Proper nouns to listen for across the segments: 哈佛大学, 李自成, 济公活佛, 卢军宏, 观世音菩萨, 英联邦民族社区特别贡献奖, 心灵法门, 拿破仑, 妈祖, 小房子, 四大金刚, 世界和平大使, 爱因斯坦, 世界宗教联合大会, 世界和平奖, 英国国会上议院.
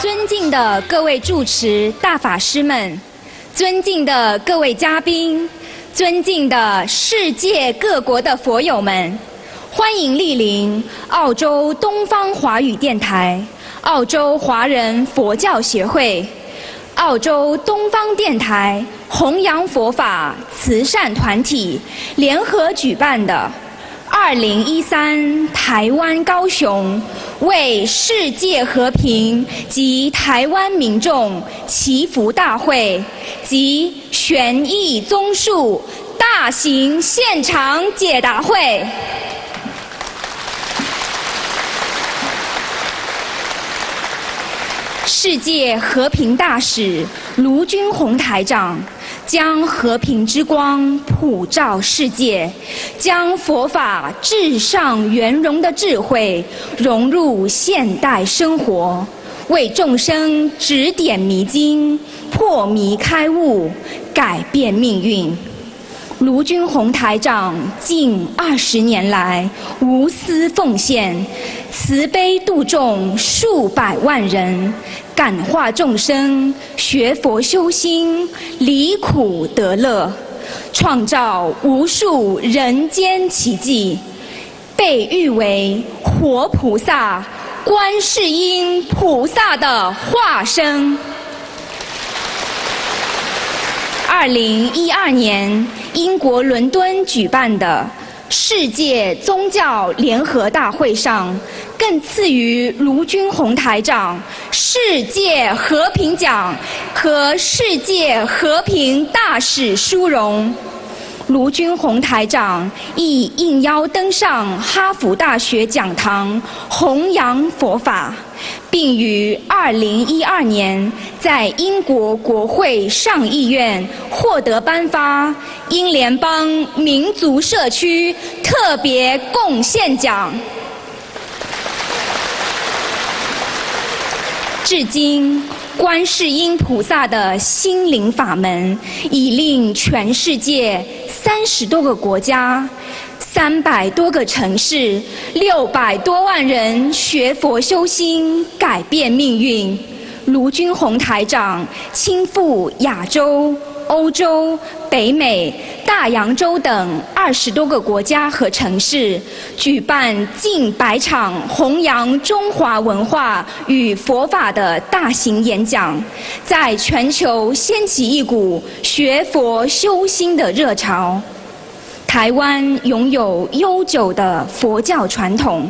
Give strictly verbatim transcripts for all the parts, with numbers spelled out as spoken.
尊敬的各位住持大法师们，尊敬的各位嘉宾，尊敬的世界各国的佛友们，欢迎莅临澳洲东方华语电台、澳洲华人佛教协会、澳洲东方电台弘扬佛法慈善团体联合举办的二零一三台湾高雄为世界和平及台湾民众祈福大会及玄义综述大型现场解答会。世界和平大使卢军宏台长将和平之光普照世界，将佛法至上圆融的智慧融入现代生活，为众生指点迷津，破迷开悟，改变命运。卢军宏台长近二十年来无私奉献，慈悲度众数百万人，感化众生，学佛修心，离苦得乐，创造无数人间奇迹，被誉为活菩萨、观世音菩萨的化身。二零一二年，英国伦敦举办的世界宗教联合大会上，更赐予卢军宏台长世界和平奖和世界和平大使殊荣。卢军宏台长亦应邀登上哈佛大学讲堂弘扬佛法，并于二零一二年在英国国会上议院获得颁发英联邦民族社区特别贡献奖。至今，观世音菩萨的心灵法门已令全世界三十多个国家、三百多个城市、六百多万人学佛修心，改变命运。卢军宏台长亲赴亚洲、欧洲、北美、大洋洲等二十多个国家和城市，举办近百场弘扬中华文化与佛法的大型演讲，在全球掀起一股学佛修心的热潮。台湾拥有悠久的佛教传统，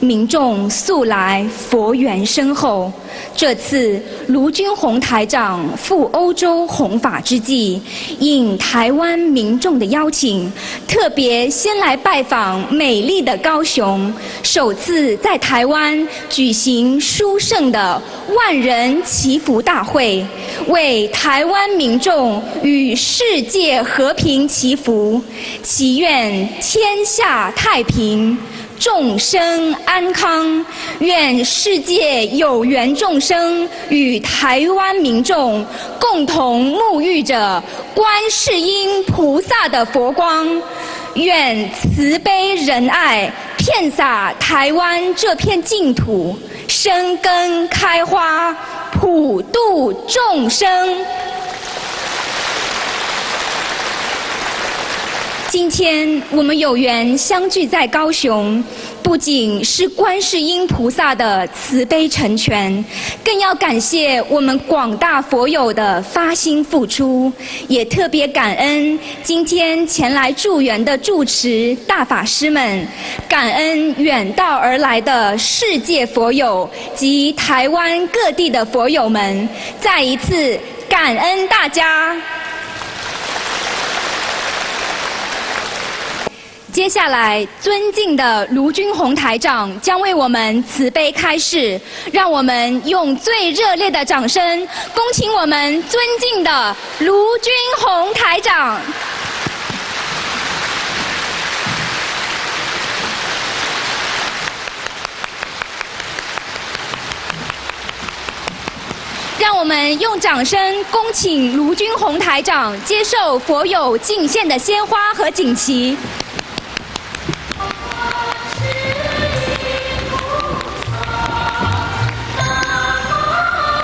民众素来佛缘深厚。这次卢军宏台长赴欧洲弘法之际，应台湾民众的邀请，特别先来拜访美丽的高雄，首次在台湾举行殊胜的万人祈福大会，为台湾民众与世界和平祈福，祈愿天下太平，众生安康，愿世界有缘众生与台湾民众共同沐浴着观世音菩萨的佛光，愿慈悲仁爱遍洒台湾这片净土，生根开花，普度众生。今天我们有缘相聚在高雄，不仅是观世音菩萨的慈悲成全，更要感谢我们广大佛友的发心付出，也特别感恩今天前来助缘的住持大法师们，感恩远道而来的世界佛友及台湾各地的佛友们，再一次感恩大家。接下来，尊敬的卢军宏台长将为我们慈悲开示，让我们用最热烈的掌声，恭请我们尊敬的卢军宏台长。让我们用掌声恭请卢军宏台长接受佛友敬献的鲜花和锦旗。世音菩萨，南无。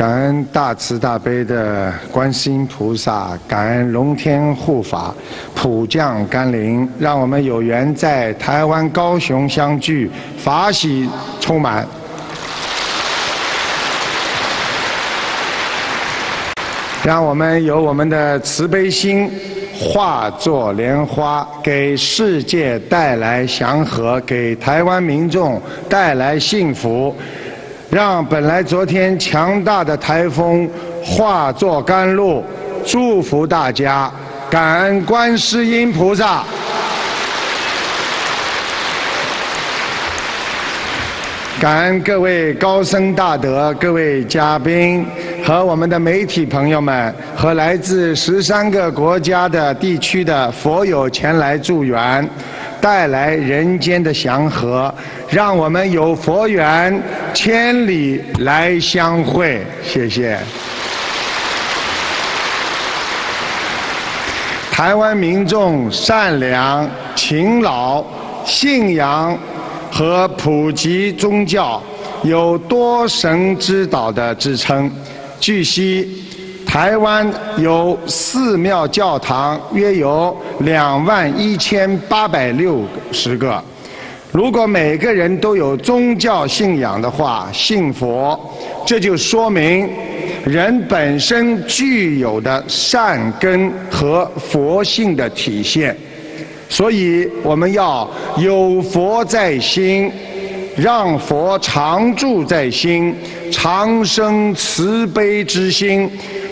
感恩大慈大悲的观世音菩萨，感恩龙天护法普降甘霖，让我们有缘在台湾高雄相聚，法喜充满。让我们有我们的慈悲心，化作莲花，给世界带来祥和，给台湾民众带来幸福。 让本来昨天强大的台风化作甘露，祝福大家，感恩观世音菩萨。感恩各位高僧大德、各位嘉宾和我们的媒体朋友们，和来自十三个国家的地区的佛友前来助缘，带来人间的祥和，让我们有佛缘千里来相会。谢谢。台湾民众善良、勤劳、信仰 和普及宗教有多神之岛的支撑。据悉，台湾有寺庙教堂约有两万一千八百六十个。如果每个人都有宗教信仰的话，信佛，这就说明人本身具有的善根和佛性的体现。 所以，我们要有佛在心，让佛常住在心，常生慈悲之心，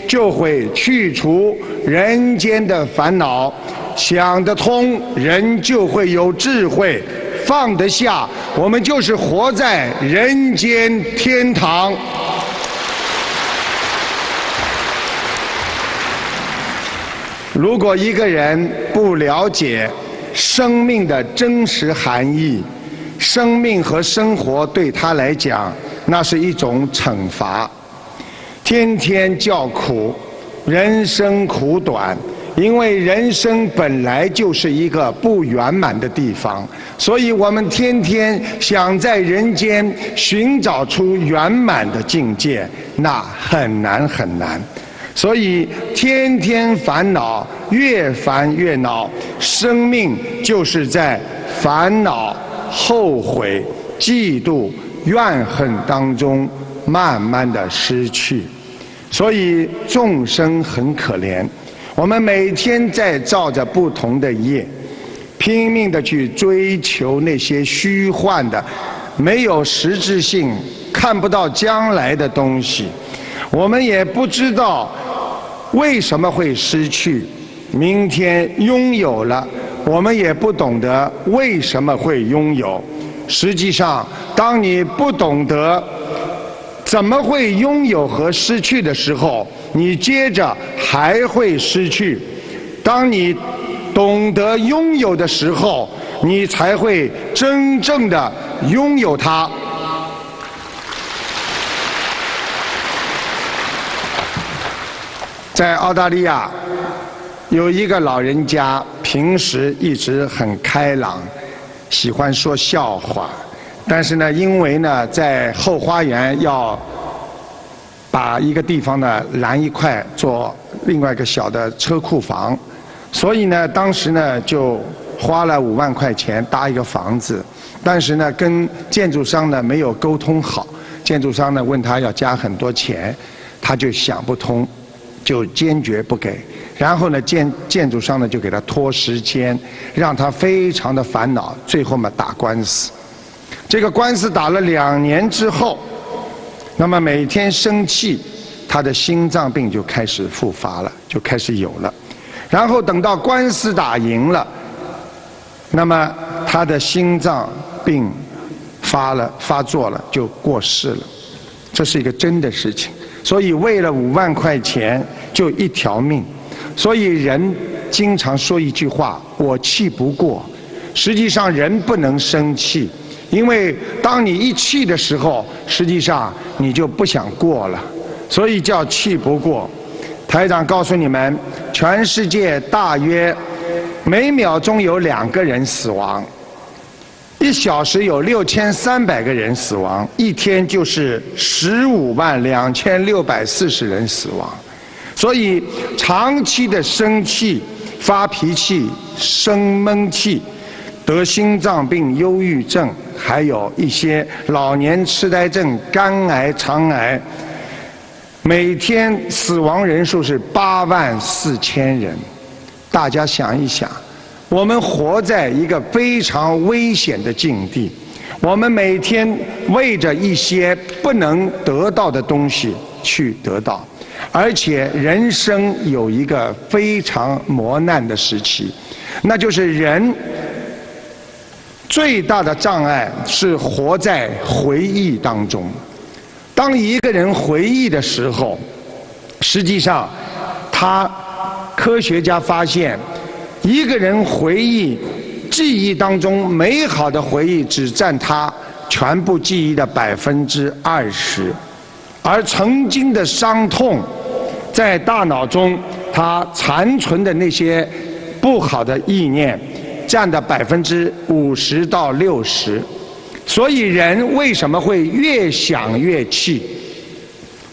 就会去除人间的烦恼，想得通，人就会有智慧，放得下，我们就是活在人间天堂。 如果一个人不了解生命的真实含义，生命和生活对他来讲，那是一种惩罚。天天叫苦，人生苦短，因为人生本来就是一个不圆满的地方，所以我们天天想在人间寻找出圆满的境界，那很难很难。 所以，天天烦恼，越烦越恼，生命就是在烦恼、后悔、嫉妒、怨恨当中慢慢的失去。所以，众生很可怜，我们每天在造着不同的业，拼命的去追求那些虚幻的、没有实质性、看不到将来的东西，我们也不知道 为什么会失去？明天拥有了，我们也不懂得为什么会拥有。实际上，当你不懂得怎么会拥有和失去的时候，你接着还会失去。当你懂得拥有的时候，你才会真正的拥有它。 在澳大利亚，有一个老人家，平时一直很开朗，喜欢说笑话。但是呢，因为呢，在后花园要把一个地方呢拦一块做另外一个小的车库房，所以呢，当时呢就花了五万块钱搭一个房子。但是呢，跟建筑商呢没有沟通好，建筑商呢问他要加很多钱，他就想不通， 就坚决不给，然后呢，建建筑商呢就给他拖时间，让他非常的烦恼。最后嘛，打官司，这个官司打了两年之后，那么每天生气，他的心脏病就开始复发了，就开始有了。然后等到官司打赢了，那么他的心脏病发了发作了，就过世了。这是一个真的事情。 所以，为了五万块钱就一条命，所以人经常说一句话：“我气不过。”实际上，人不能生气，因为当你一气的时候，实际上你就不想过了，所以叫气不过。台长告诉你们，全世界大约每秒钟有两个人死亡，一小时有六千三百个人死亡，一天就是十五万两千六百四十人死亡。所以，长期的生气、发脾气、生闷气，得心脏病、忧郁症，还有一些老年痴呆症、肝癌、肠癌。 每天死亡人数是八万四千人，大家想一想，我们活在一个非常危险的境地，我们每天为着一些不能得到的东西去得到，而且人生有一个非常磨难的时期，那就是人最大的障碍是活在回忆当中。 当一个人回忆的时候，实际上，他科学家发现，一个人回忆记忆当中美好的回忆只占他全部记忆的百分之二十，而曾经的伤痛，在大脑中它残存的那些不好的意念，占的百分之五十到六十。 所以人为什么会越想越气？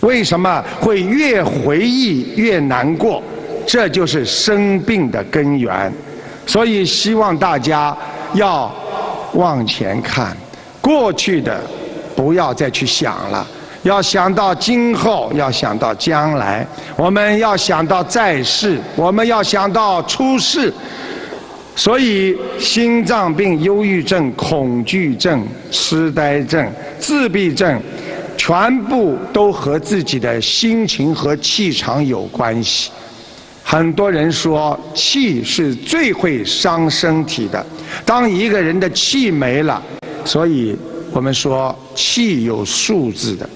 为什么会越回忆越难过？这就是生病的根源。所以希望大家要往前看，过去的不要再去想了，要想到今后，要想到将来，我们要想到在世，我们要想到出世。 所以，心脏病、忧郁症、恐惧症、痴呆症、自闭症，全部都和自己的心情和气场有关系。很多人说，气是最会伤身体的。当一个人的气没了，所以我们说气有数字的。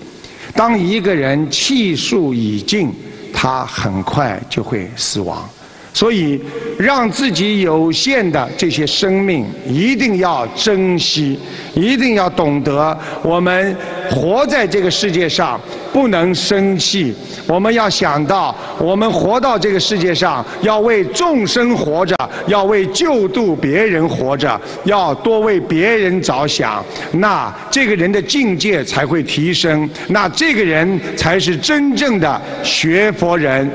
当一个人气数已尽，他很快就会死亡。 所以，让自己有限的这些生命一定要珍惜，一定要懂得，我们活在这个世界上不能生气，我们要想到，我们活到这个世界上要为众生活着，要为救度别人活着，要多为别人着想，那这个人的境界才会提升，那这个人才是真正的学佛人。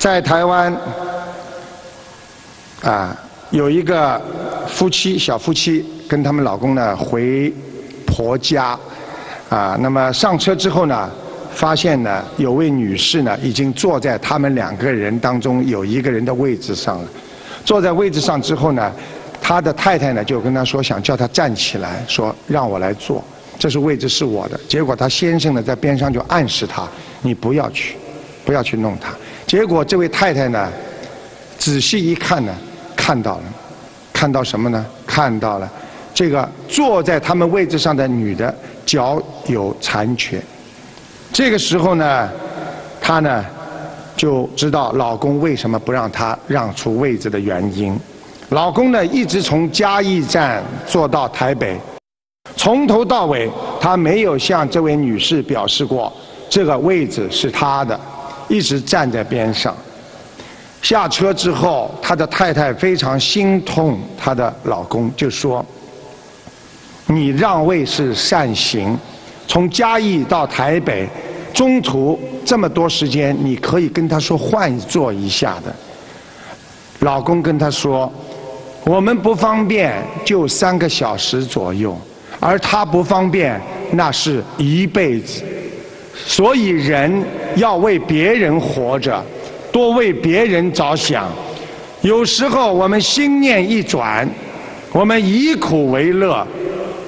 在台湾，啊，有一个夫妻，小夫妻跟他们老公呢回婆家，啊，那么上车之后呢，发现呢有位女士呢已经坐在他们两个人当中有一个人的位置上了，坐在位置上之后呢，他的太太呢就跟他说想叫他站起来，说让我来坐，这是位置是我的。结果他先生呢在边上就暗示他，你不要去，不要去弄他。 结果这位太太呢，仔细一看呢，看到了，看到什么呢？看到了这个坐在他们位置上的女的脚有残缺。这个时候呢，她呢就知道老公为什么不让她让出位置的原因。老公呢一直从嘉义站坐到台北，从头到尾他没有向这位女士表示过这个位置是她的。 一直站在边上。下车之后，他的太太非常心痛，他的老公就说：“你让位是善行，从嘉义到台北，中途这么多时间，你可以跟他说换坐一下的。”老公跟他说：“我们不方便，就三个小时左右，而他不方便，那是一辈子。” 所以，人要为别人活着，多为别人着想。有时候，我们心念一转，我们以苦为乐。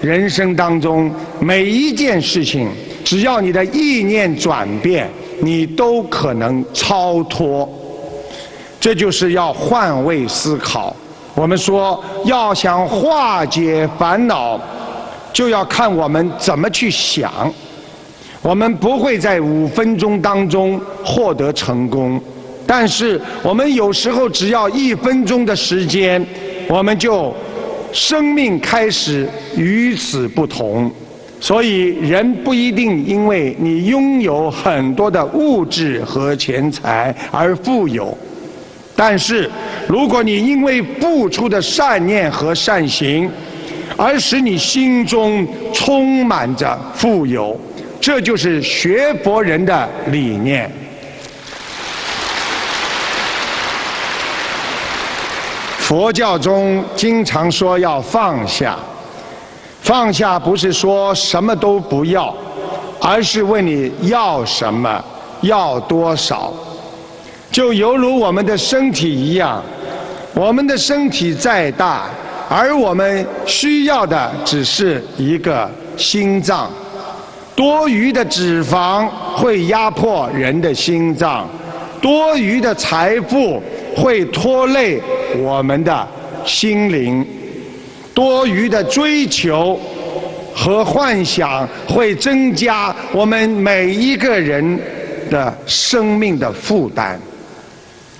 人生当中，每一件事情，只要你的意念转变，你都可能超脱。这就是要换位思考。我们说，要想化解烦恼，就要看我们怎么去想。 我们不会在五分钟当中获得成功，但是我们有时候只要一分钟的时间，我们就生命开始与此不同。所以，人不一定因为你拥有很多的物质和钱财而富有。但是，如果你因为不出的善念和善行，而使你心中充满着富有，这就是学佛人的理念。佛教中经常说要放下，放下不是说什么都不要，而是问你要什么，要多少。就犹如我们的身体一样，我们的身体再大，而我们需要的只是一个心脏。多余的脂肪会压迫人的心脏，多余的财富会拖累我们的心灵，多余的追求和幻想会增加我们每一个人的生命的负担。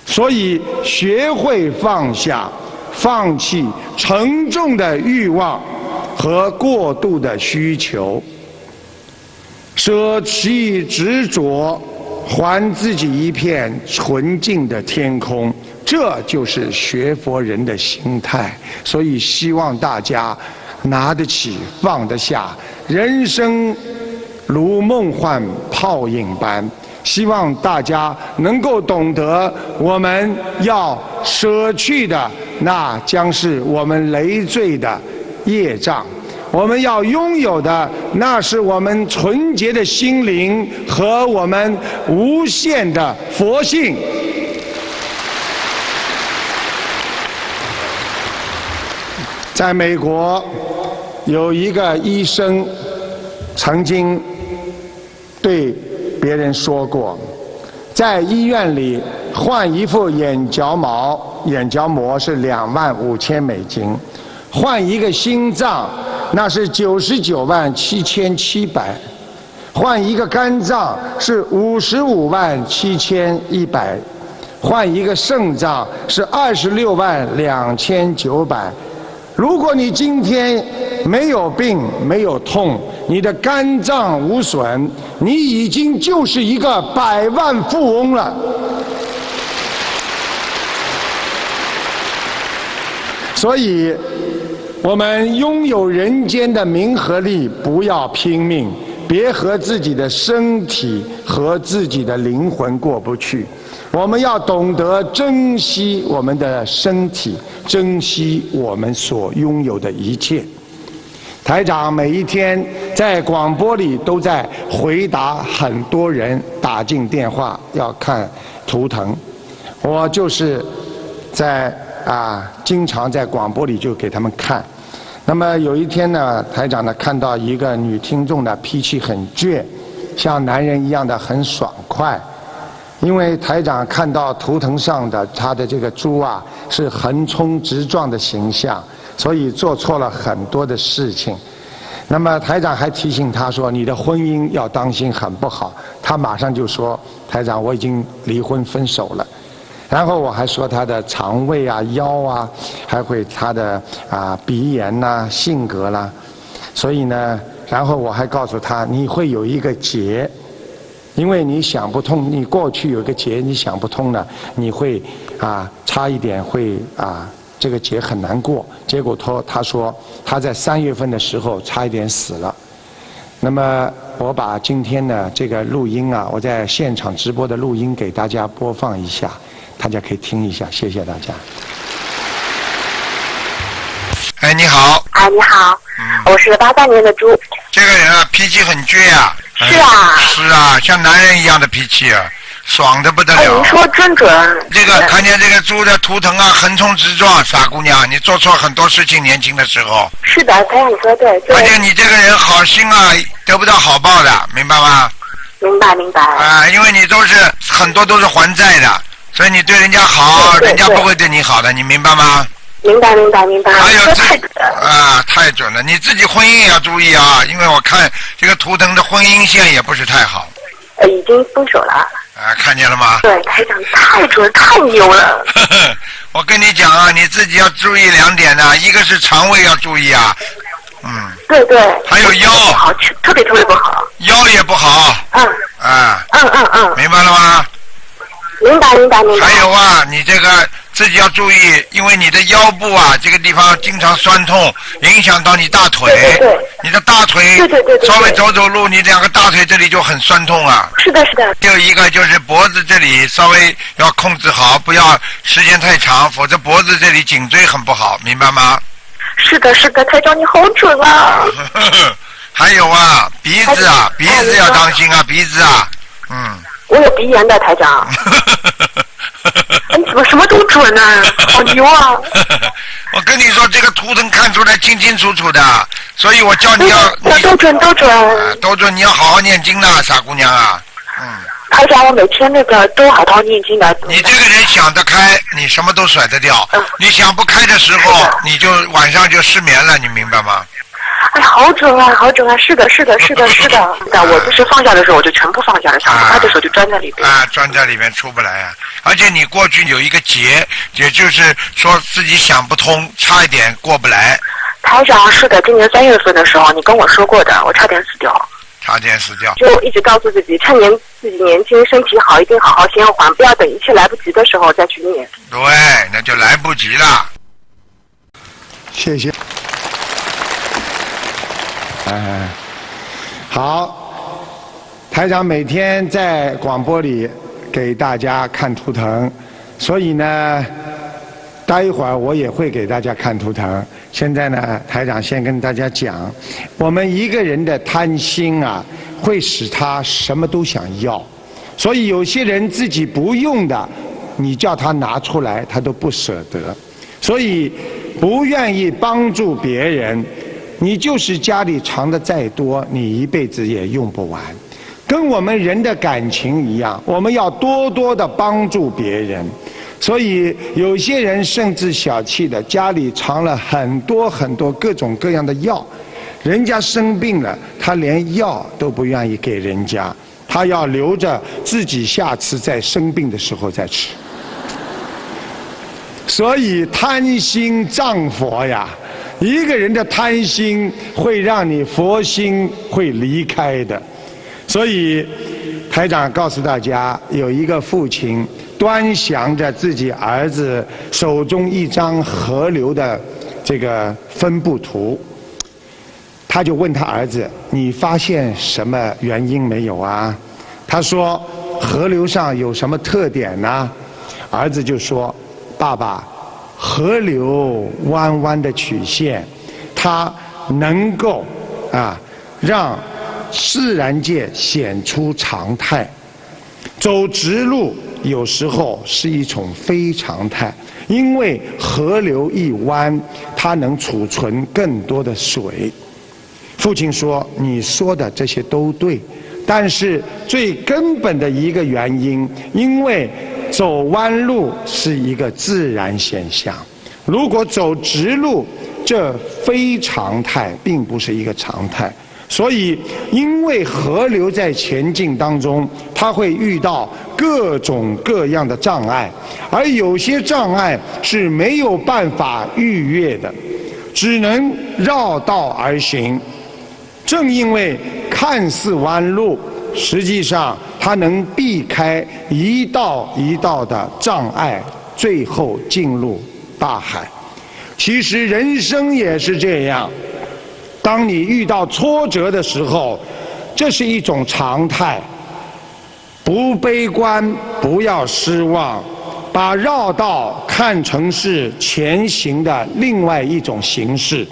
所以，学会放下，放弃沉重的欲望和过度的需求，舍弃执着，还自己一片纯净的天空，这就是学佛人的心态。所以，希望大家拿得起，放得下。人生如梦幻泡影般。希望大家能够懂得，我们要舍去的那将是我们累赘的业障，我们要拥有的那是我们纯洁的心灵和我们无限的佛性。在美国，有一个医生曾经对别人说过，在医院里换一副眼角膜，眼角膜是两万五千美金，换一个心脏那是九十九万七千七百，换一个肝脏是五十五万七千一百，换一个肾脏是二十六万两千九百。如果你今天没有病，没有痛，你的肝脏无损，你已经就是一个百万富翁了。所以，我们拥有人间的名和利，不要拼命，别和自己的身体和自己的灵魂过不去。我们要懂得珍惜我们的身体，珍惜我们所拥有的一切。台长每一天在广播里都在回答很多人打进电话要看图腾，我就是在啊经常在广播里就给他们看。那么有一天呢，台长呢看到一个女听众呢脾气很倔，像男人一样的很爽快，因为台长看到图腾上的她的这个猪啊是横冲直撞的形象，所以做错了很多的事情。那么台长还提醒他说，你的婚姻要当心，很不好。他马上就说，台长，我已经离婚分手了。然后我还说他的肠胃啊、腰啊，还会他的啊鼻炎呐、性格啦。所以呢，然后我还告诉他，你会有一个结，因为你想不通，你过去有一个结，你想不通了，你会啊差一点会啊。这个结很难过，结果他他说他在三月份的时候差一点死了。那么我把今天的这个录音啊，我在现场直播的录音给大家播放一下，大家可以听一下，谢谢大家。哎，你好。啊，你好，嗯、我是个八三年的猪。这个人啊，脾气很倔啊。嗯、是啊。是啊，像男人一样的脾气啊。爽的不得了！哎，您说真准。这个看见这个猪的图腾啊，横冲直撞，傻姑娘，你做错很多事情，年轻的时候。是的，才你说对。而且你这个人好心啊，得不到好报的，明白吗？明白，明白。啊，因为你都是很多都是还债的，所以你对人家好，人家不会对你好的，你明白吗？明白，明白，明白。还有这啊，太准了！你自己婚姻也要注意啊，因为我看这个图腾的婚姻线也不是太好。呃，已经分手了。啊，看见了吗？对，台长太准太牛了。我跟你讲啊，你自己要注意两点呢、啊，一个是肠胃要注意啊，嗯，对对，还有腰，好，特别特别不好，腰也不好，嗯，啊，嗯嗯嗯，明白了吗？明白明白明白。还有啊，你这个自己要注意，因为你的腰部啊这个地方经常酸痛，影响到你大腿。对, 对, 对。你的大腿。对对 对, 对, 对。稍微走走路，你两个大腿这里就很酸痛啊。是的，是的。还有一个就是脖子这里稍微要控制好，不要时间太长，否则脖子这里颈椎很不好，明白吗？是的，是的，台长你好准啊。还有啊，鼻子啊，鼻子要当心啊，鼻子啊，嗯。我有鼻炎的，台长。你怎么什么都准呢、啊？好牛啊！我跟你说，这个图腾看出来清清楚楚的，所以我叫你要。我都准都准、啊。都准，你要好好念经呐，傻姑娘啊！嗯。台长，我每天那个都好好念经的。你这个人想得开，你什么都甩得掉。嗯、你想不开的时候，你就晚上就失眠了，你明白吗？哎，好准啊，好准啊！是的，是的，是的，是的。啊、我就是放假的时候，我就全部放下了；想不开的时候，就钻在里边。啊，钻在里边出不来啊！而且你过去有一个结，也就是说自己想不通，差一点过不来。台长，是的，今年三月份的时候，你跟我说过的，我差点死掉。差点死掉。就一直告诉自己，趁年自己年轻，身体好，一定好好先还，不要等一切来不及的时候再去念。对，那就来不及了。谢谢。哎，好，台长每天在广播里给大家看图腾，所以呢，待一会儿我也会给大家看图腾。现在呢，台长先跟大家讲，我们一个人的贪心啊，会使他什么都想要，所以有些人自己不用的，你叫他拿出来，他都不舍得，所以不愿意帮助别人。你就是家里藏的再多，你一辈子也用不完。跟我们人的感情一样，我们要多多的帮助别人。所以有些人甚至小气的，家里藏了很多很多各种各样的药，人家生病了，他连药都不愿意给人家，他要留着自己下次在生病的时候再吃。所以贪心障佛呀，一个人的贪心会让你佛心会离开的。所以台长告诉大家，有一个父亲端详着自己儿子手中一张河流的这个分布图，他就问他儿子，你发现什么原因没有啊？他说，河流上有什么特点呢？儿子就说，爸爸，河流弯弯的曲线，它能够啊让自然界显出常态。走直路有时候是一种非常态，因为河流一弯，它能储存更多的水。父亲说，你说的这些都对，但是最根本的一个原因，因为走弯路是一个自然现象，如果走直路，这非常态，并不是一个常态。所以因为河流在前进当中，它会遇到各种各样的障碍，而有些障碍是没有办法逾越的，只能绕道而行。正因为看似弯路，实际上它能避开一道一道的障碍，最后进入大海。其实人生也是这样，当你遇到挫折的时候，这是一种常态，不悲观，不要失望，把绕道看成是前行的另外一种形式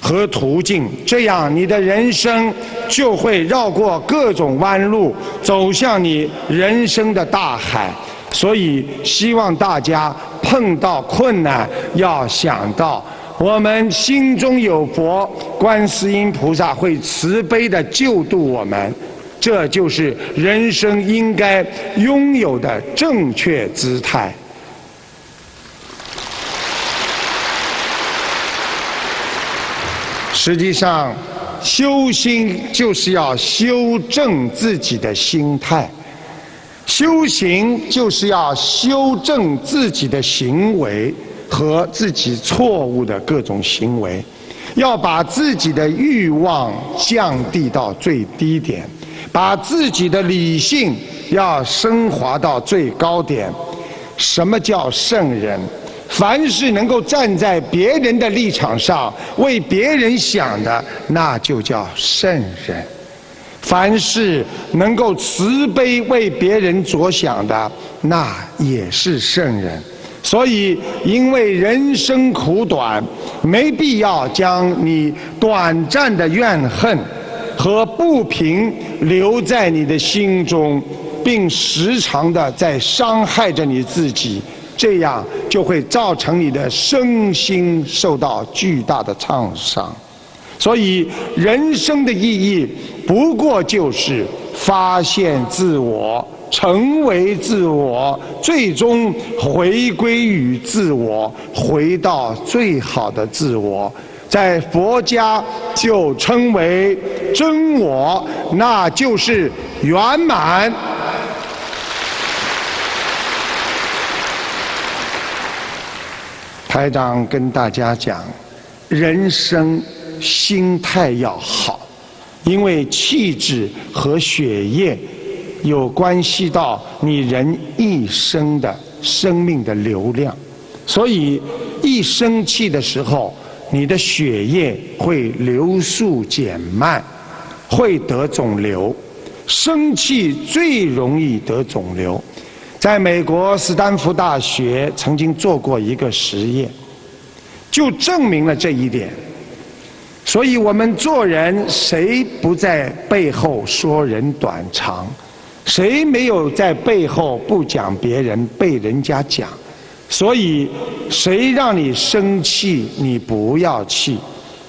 和途径，这样你的人生就会绕过各种弯路，走向你人生的大海。所以希望大家碰到困难要想到，我们心中有佛，观世音菩萨会慈悲地救度我们，这就是人生应该拥有的正确姿态。实际上修心就是要修正自己的心态，修行就是要修正自己的行为和自己错误的各种行为，要把自己的欲望降低到最低点，把自己的理性要升华到最高点。什么叫圣人？凡是能够站在别人的立场上为别人想的，那就叫圣人；凡是能够慈悲为别人着想的，那也是圣人。 所以，因为人生苦短，没必要将你短暂的怨恨和不平留在你的心中，并时常的在伤害着你自己，这样就会造成你的身心受到巨大的创伤。所以，人生的意义不过就是发现自我。 成为自我，最终回归于自我，回到最好的自我，在佛家就称为真我，那就是圆满。台长跟大家讲，人生心态要好，因为气质和血液。 有关系到你人一生的生命的流量，所以一生气的时候，你的血液会流速减慢，会得肿瘤。生气最容易得肿瘤。在美国斯坦福大学曾经做过一个实验，就证明了这一点。所以我们做人，谁不在背后说人短长？ 谁没有在背后不讲别人，被人家讲？所以，谁让你生气，你不要气。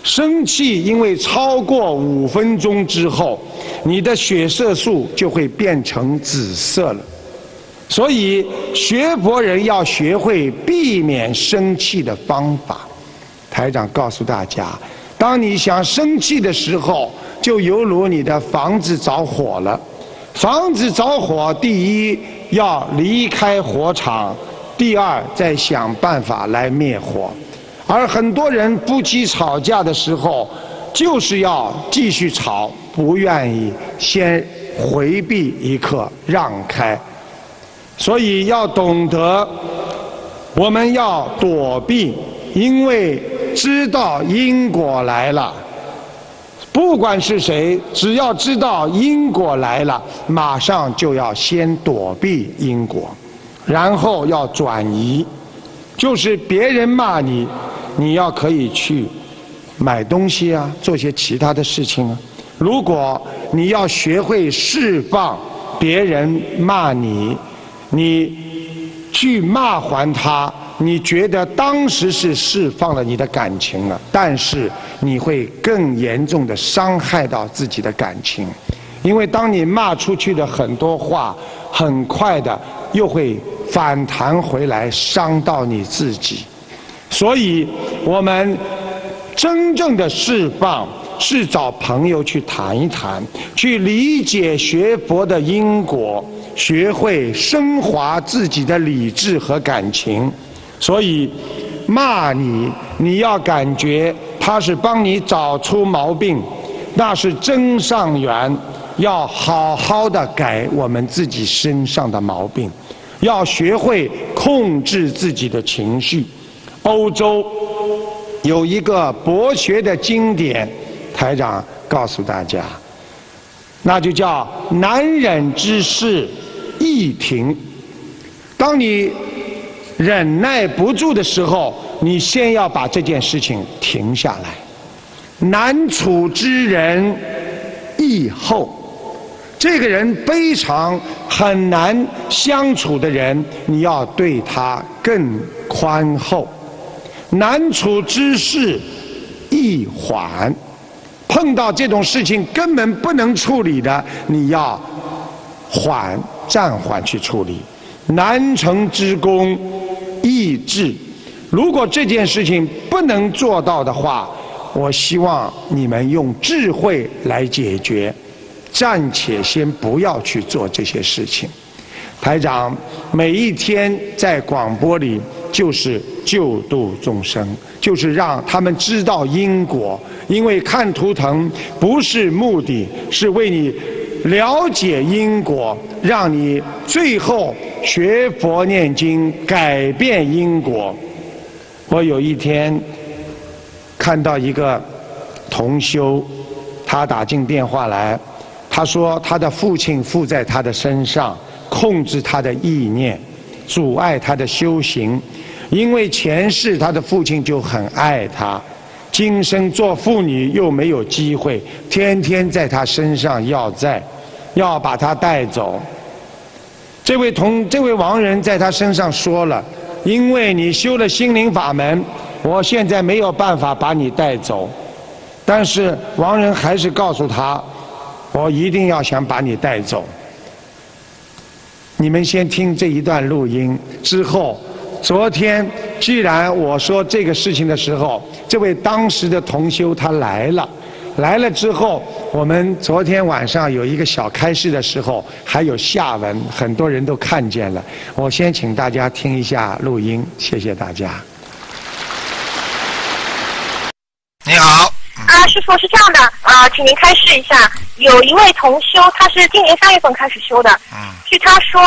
生气，因为超过五分钟之后，你的血色素就会变成紫色了。所以，学佛人要学会避免生气的方法。台长告诉大家，当你想生气的时候，就犹如你的房子着火了。 防止着火，第一要离开火场，第二再想办法来灭火。而很多人夫妻吵架的时候，就是要继续吵，不愿意先回避一刻，让开。所以要懂得，我们要躲避，因为知道因果来了。 不管是谁，只要知道因果来了，马上就要先躲避因果，然后要转移。就是别人骂你，你要可以去买东西啊，做些其他的事情啊。如果你要学会释放别人骂你，你去骂还他。 你觉得当时是释放了你的感情了，但是你会更严重的伤害到自己的感情，因为当你骂出去的很多话，很快的又会反弹回来，伤到你自己。所以，我们真正的释放是找朋友去谈一谈，去理解学佛的因果，学会升华自己的理智和感情。 所以，骂你，你要感觉他是帮你找出毛病，那是真上缘，要好好的改我们自己身上的毛病，要学会控制自己的情绪。欧洲有一个博学的经典，台长告诉大家，那就叫“难忍之事易停”。当你 忍耐不住的时候，你先要把这件事情停下来。难处之人易后，这个人非常很难相处的人，你要对他更宽厚。难处之事易缓，碰到这种事情根本不能处理的，你要缓暂缓去处理。难成之功。 意志，如果这件事情不能做到的话，我希望你们用智慧来解决，暂且先不要去做这些事情。台长每一天在广播里就是救度众生，就是让他们知道因果，因为看图腾不是目的，是为你了解因果，让你最后学佛念经，改变因果。我有一天看到一个同修，他打进电话来，他说他的父亲附在他的身上，控制他的意念，阻碍他的修行。因为前世他的父亲就很爱他，今生做妇女又没有机会，天天在他身上要债，要把他带走。这位同这位亡人在他身上说了，因为你修了心灵法门，我现在没有办法把你带走。但是亡人还是告诉他，我一定要想把你带走。你们先听这一段录音，之后昨天既然我说这个事情的时候，这位当时的同修他来了，来了之后，我们昨天晚上有一个小开示的时候，还有下文，很多人都看见了。我先请大家听一下录音，谢谢大家。你好。啊，师父是这样的，啊、呃，请您开示一下，有一位同修，他是今年三月份开始修的。嗯。据他说，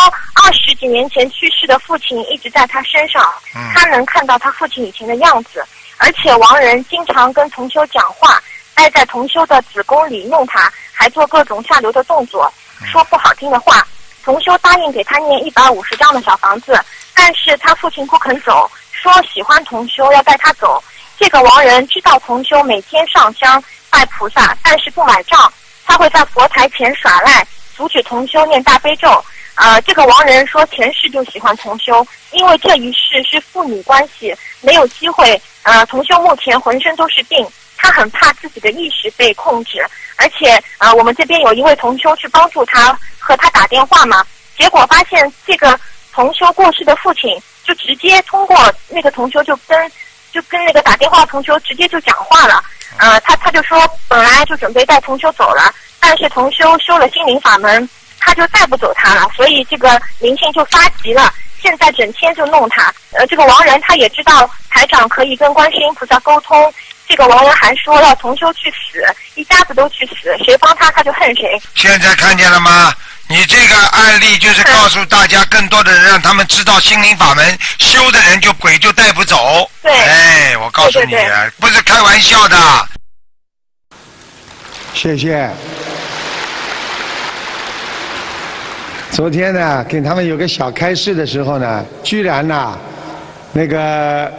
二十几年前去世的父亲一直在他身上，嗯、他能看到他父亲以前的样子，而且亡人经常跟同修讲话，待在同修的子宫里弄他，还做各种下流的动作，说不好听的话。同修答应给他念一百五十张的小房子，但是他父亲不肯走，说喜欢同修要带他走。这个亡人知道同修每天上香拜菩萨，但是不买账，他会在佛台前耍赖，阻止同修念大悲咒。呃，这个亡人说前世就喜欢同修，因为这一世是父女关系，没有机会。呃，同修目前浑身都是病，他很怕自己的意识被控制，而且呃，我们这边有一位同修去帮助他，和他打电话嘛，结果发现这个同修过世的父亲就直接通过那个同修就跟。就跟那个打电话同修直接就讲话了，呃，他他就说本来就准备带同修走了，但是同修修了心灵法门，他就带不走他了，所以这个灵性就发急了，现在整天就弄他。呃，这个亡人他也知道台长可以跟观世音菩萨沟通，这个亡人还说要同修去死，一家子都去死，谁帮他他就恨谁。现在看见了吗？你这个案例就是告诉大家，更多的人让他们知道心灵法门，修的人就鬼就带不走。对，哎，我告诉你，对对对，不是开玩笑的。谢谢。昨天呢，给他们有个小开示的时候呢，居然呢、啊，那个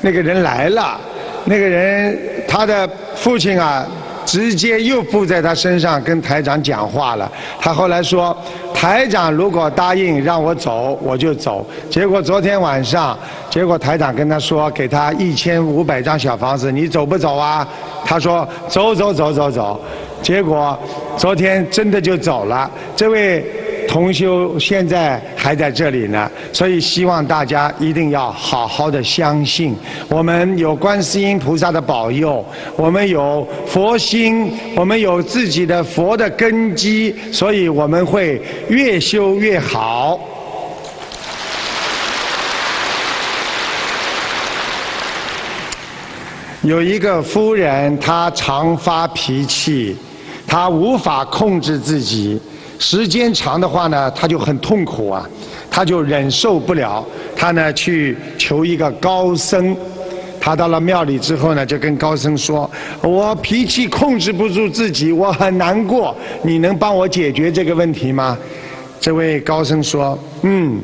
那个人来了，那个人他的父亲啊。直接又附在他身上跟台长讲话了。他后来说，台长如果答应让我走，我就走。结果昨天晚上，结果台长跟他说，给他一千五百张小房子，你走不走啊？他说走走走走走。结果昨天真的就走了。这位同修现在还在这里呢，所以希望大家一定要好好的相信，我们有观世音菩萨的保佑，我们有佛心，我们有自己的佛的根基，所以我们会越修越好。有一个夫人，她常发脾气，她无法控制自己。时间长的话呢，他就很痛苦啊，他就忍受不了，他呢去求一个高僧，他到了庙里之后呢，就跟高僧说：“我脾气控制不住自己，我很难过，你能帮我解决这个问题吗？”这位高僧说：“嗯，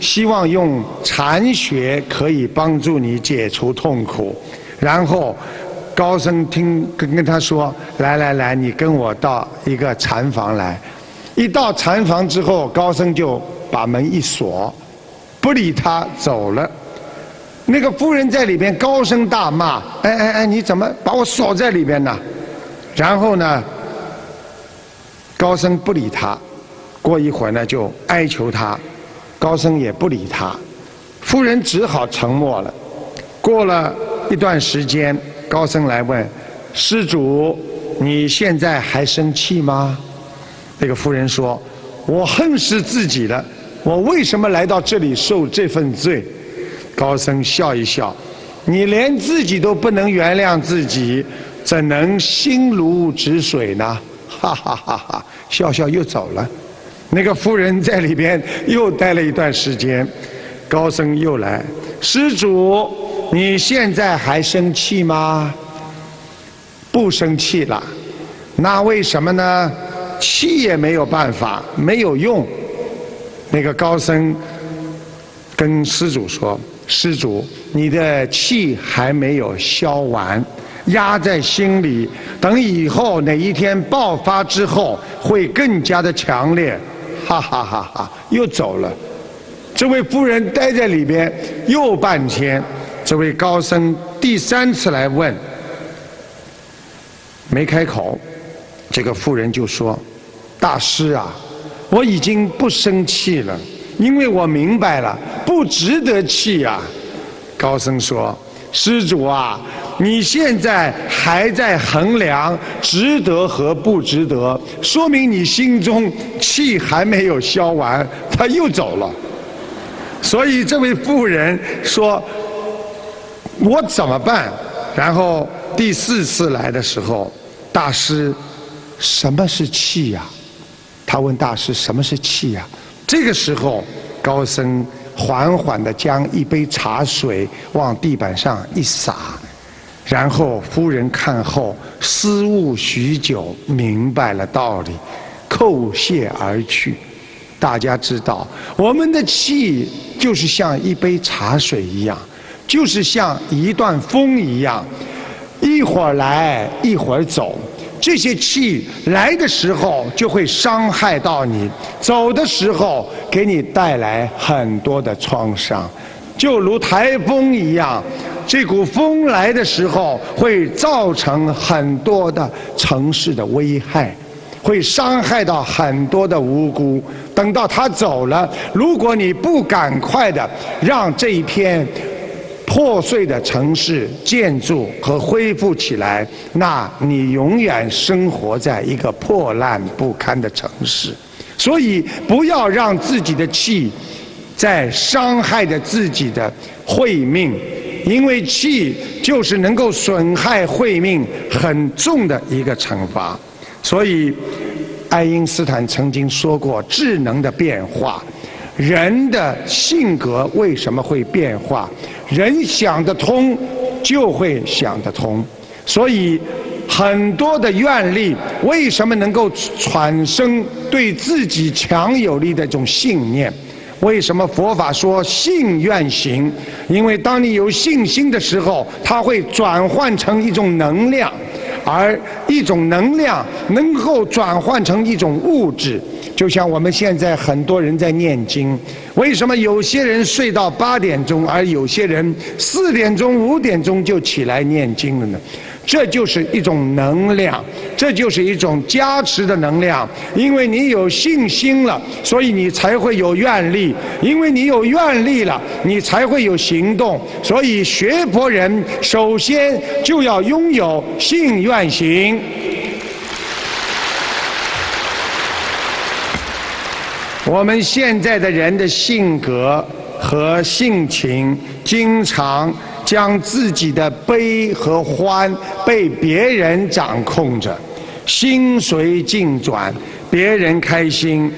希望用禅学可以帮助你解除痛苦。”然后。高僧听跟跟他说：“来来来，你跟我到一个禅房来。”一到禅房之后，高僧就把门一锁，不理他走了。那个夫人在里边高声大骂：“哎哎哎，你怎么把我锁在里边呢？”然后呢，高僧不理他。过一会儿呢，就哀求他，高僧也不理他。夫人只好沉默了。过了一段时间，高僧来问：“施主，你现在还生气吗？”那个夫人说：“我恨死自己了，我为什么来到这里受这份罪？”高僧笑一笑：“你连自己都不能原谅自己，怎能心如止水呢？”哈哈哈哈，笑笑又走了。那个夫人在里边又待了一段时间，高僧又来，施主，你现在还生气吗？不生气了，那为什么呢？气也没有办法，没有用。那个高僧跟施主说：“施主，你的气还没有消完，压在心里，等以后哪一天爆发之后，会更加的强烈。”哈哈哈哈！又走了。这位夫人待在里边又半天，这位高僧第三次来问。没开口，这个妇人就说：“大师啊，我已经不生气了，因为我明白了，不值得气啊。”高僧说：“施主啊，你现在还在衡量值得和不值得，说明你心中气还没有消完。”他又走了。所以这位妇人说：“我怎么办？”然后第四次来的时候，大师，什么是气呀？他问大师什么是气呀？这个时候，高僧缓缓地将一杯茶水往地板上一洒，然后夫人看后思悟许久，明白了道理，叩谢而去。大家知道，我们的气就是像一杯茶水一样，就是像一段风一样，一会儿来，一会儿走。这些气来的时候就会伤害到你，走的时候给你带来很多的创伤，就如台风一样，这股风来的时候会造成很多的城市的危害，会伤害到很多的无辜。等到它走了，如果你不赶快的让这一片破碎的城市建筑和恢复起来，那你永远生活在一个破烂不堪的城市。所以不要让自己的气再伤害着自己的慧命，因为气就是能够损害慧命很重的一个惩罚。所以爱因斯坦曾经说过，智能的变化，人的性格为什么会变化？人想得通就会想得通。所以很多的愿力为什么能够产生对自己强有力的一种信念？为什么佛法说信愿行？因为当你有信心的时候，它会转换成一种能量，而一种能量能够转换成一种物质。就像我们现在很多人在念经，为什么有些人睡到八点钟，而有些人四点钟五点钟就起来念经了呢？这就是一种能量，这就是一种加持的能量。因为你有信心了，所以你才会有愿力，因为你有愿力了，你才会有行动。所以学佛人首先就要拥有信愿行。我们现在的人的性格和性情，经常将自己的悲和欢被别人掌控着，心随境转，别人开心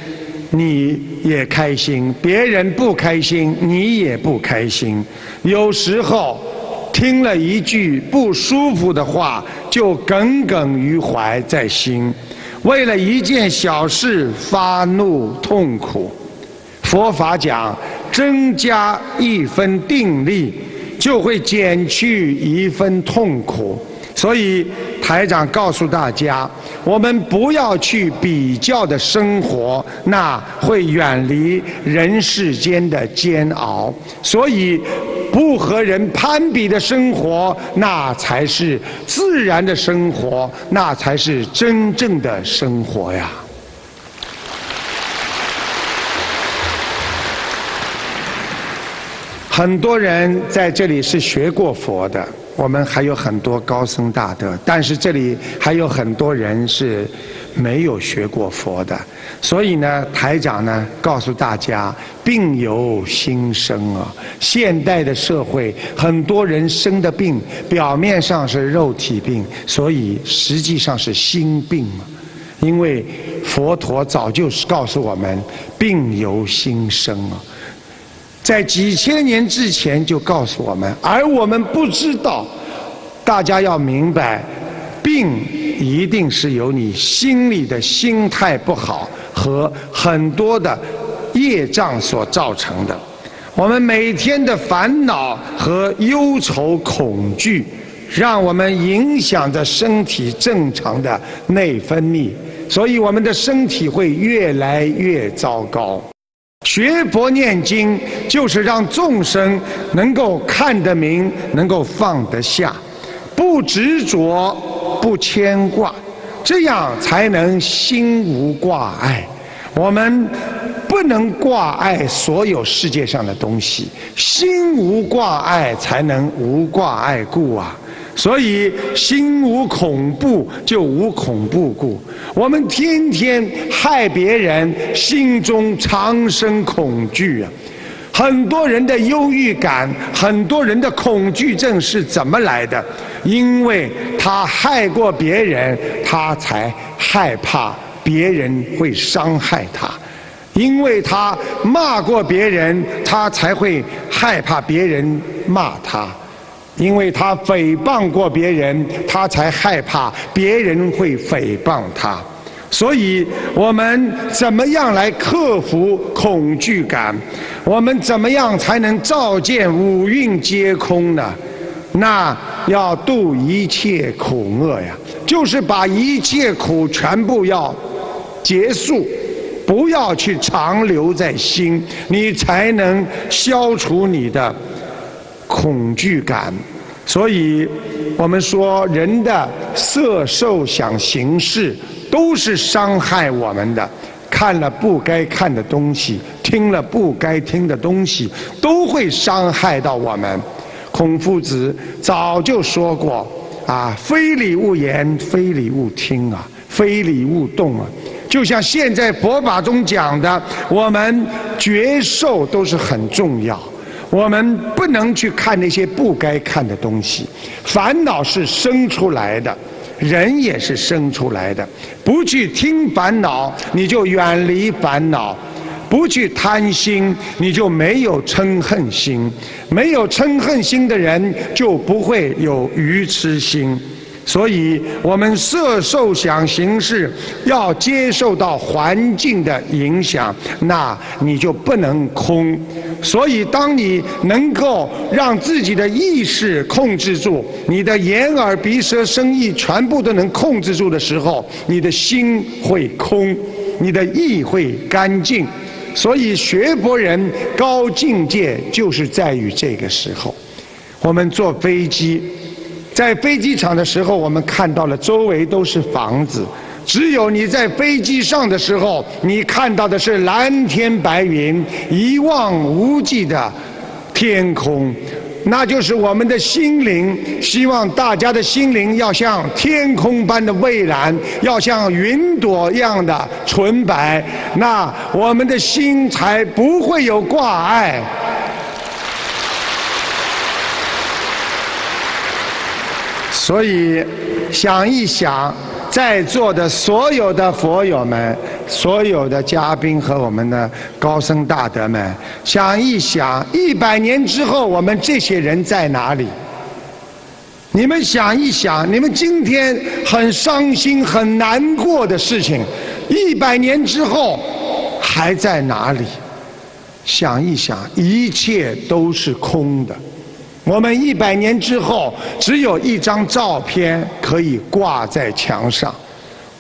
你也开心，别人不开心你也不开心。有时候听了一句不舒服的话，就耿耿于怀在心，为了一件小事发怒痛苦。佛法讲，增加一分定力，就会减去一分痛苦。所以台长告诉大家，我们不要去比较的生活，那会远离人世间的煎熬。所以不和人攀比的生活，那才是自然的生活，那才是真正的生活呀。很多人在这里是学过佛的，我们还有很多高僧大德，但是这里还有很多人是没有学过佛的。所以呢，台长呢告诉大家，病由心生啊。现代的社会，很多人生的病表面上是肉体病，所以实际上是心病嘛。因为佛陀早就是告诉我们，病由心生啊，在几千年之前就告诉我们，而我们不知道。大家要明白，病一定是由你心里的心态不好和很多的业障所造成的。我们每天的烦恼和忧愁、恐惧，让我们影响着身体正常的内分泌，所以我们的身体会越来越糟糕。学佛念经就是让众生能够看得明，能够放得下，不执着，不牵挂，这样才能心无挂碍。我们不能挂碍所有世界上的东西，心无挂碍才能无挂碍故啊。所以心无恐怖就无恐怖故。我们天天害别人，心中常生恐惧啊。很多人的忧郁感，很多人的恐惧症是怎么来的？因为他害过别人，他才害怕别人会伤害他。因为他骂过别人，他才会害怕别人骂他。因为他诽谤过别人，他才害怕别人会诽谤他。所以我们怎么样来克服恐惧感？我们怎么样才能照见五蕴皆空呢？那要度一切苦厄呀，就是把一切苦全部要结束，不要去长留在心，你才能消除你的恐惧感。所以我们说，人的色受想行识都是伤害我们的，看了不该看的东西，听了不该听的东西，都会伤害到我们。孔夫子早就说过啊，非礼勿言，非礼勿听啊，非礼勿动啊。就像现在佛法中讲的，我们觉受都是很重要，我们不能去看那些不该看的东西。烦恼是生出来的，人也是生出来的。不去听烦恼，你就远离烦恼；不去贪心，你就没有嗔恨心。没有嗔恨心的人，就不会有愚痴心。所以我们色受想行识要接受到环境的影响，那你就不能空。所以当你能够让自己的意识控制住，你的眼耳鼻舌身意全部都能控制住的时候，你的心会空，你的意会干净。所以学佛人高境界就是在于这个时候。我们坐飞机，在飞机场的时候，我们看到了周围都是房子，只有你在飞机上的时候，你看到的是蓝天白云，一望无际的天空，那就是我们的心灵。希望大家的心灵要像天空般的蔚蓝，要像云朵一样的纯白，那我们的心才不会有挂碍。所以想一想，在座的所有的佛友们，所有的嘉宾和我们的高僧大德们，想一想，一百年之后我们这些人在哪里？你们想一想，你们今天很伤心很难过的事情，一百年之后还在哪里？想一想，一切都是空的。我们一百年之后，只有一张照片可以挂在墙上。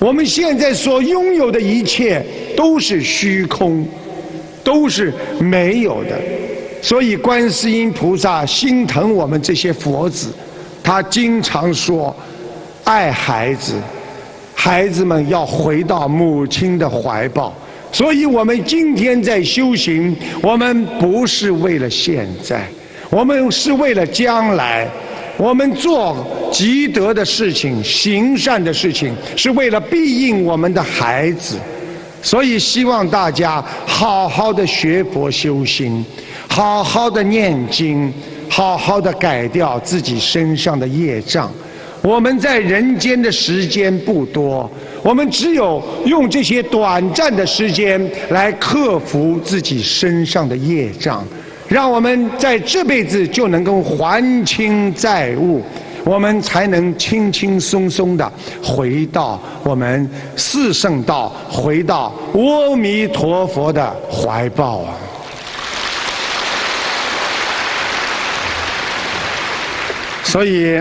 我们现在所拥有的一切都是虚空，都是没有的。所以观世音菩萨心疼我们这些佛子，他经常说，爱孩子，孩子们要回到母亲的怀抱。所以我们今天在修行，我们不是为了现在，我们是为了将来。我们做积德的事情，行善的事情，是为了庇应我们的孩子。所以希望大家好好的学佛修心，好好的念经，好好的改掉自己身上的业障。我们在人间的时间不多，我们只有用这些短暂的时间来克服自己身上的业障，让我们在这辈子就能够还清债务，我们才能轻轻松松的回到我们四圣道，回到阿弥陀佛的怀抱啊！所以，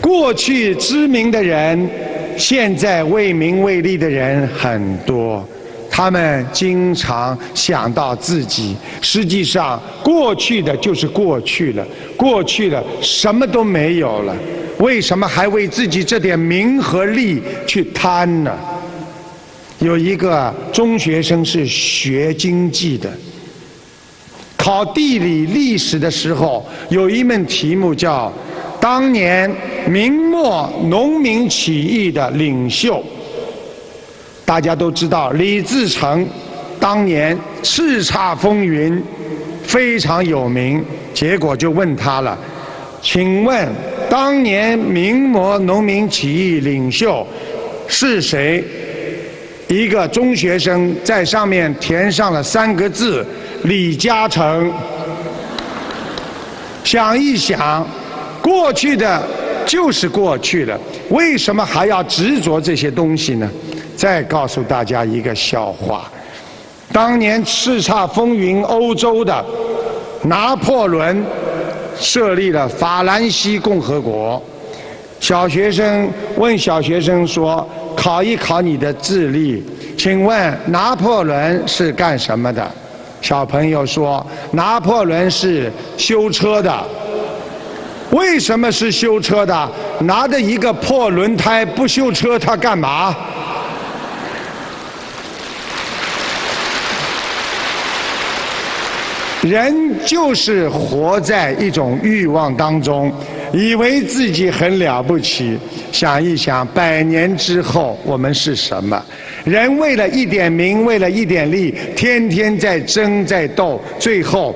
过去知名的人，现在为名为利的人很多。他们经常想到自己，实际上过去的就是过去了，过去了什么都没有了，为什么还为自己这点名和利去贪呢？有一个中学生是学经济的，考地理历史的时候，有一门题目叫“当年明末农民起义的领袖”。大家都知道，李自成当年叱咤风云，非常有名。结果就问他了：“请问，当年明末农民起义领袖是谁？”一个中学生在上面填上了三个字：“李嘉诚。”想一想，过去的就是过去了，为什么还要执着这些东西呢？再告诉大家一个笑话，当年叱咤风云欧洲的拿破仑设立了法兰西共和国，小学生问小学生说：“考一考你的智力，请问拿破仑是干什么的？”小朋友说：“拿破仑是修车的。”为什么是修车的？拿着一个破轮胎不修车他干嘛？人就是活在一种欲望当中，以为自己很了不起。想一想，百年之后我们是什么？人为了一点名，为了一点利，天天在争在斗，最后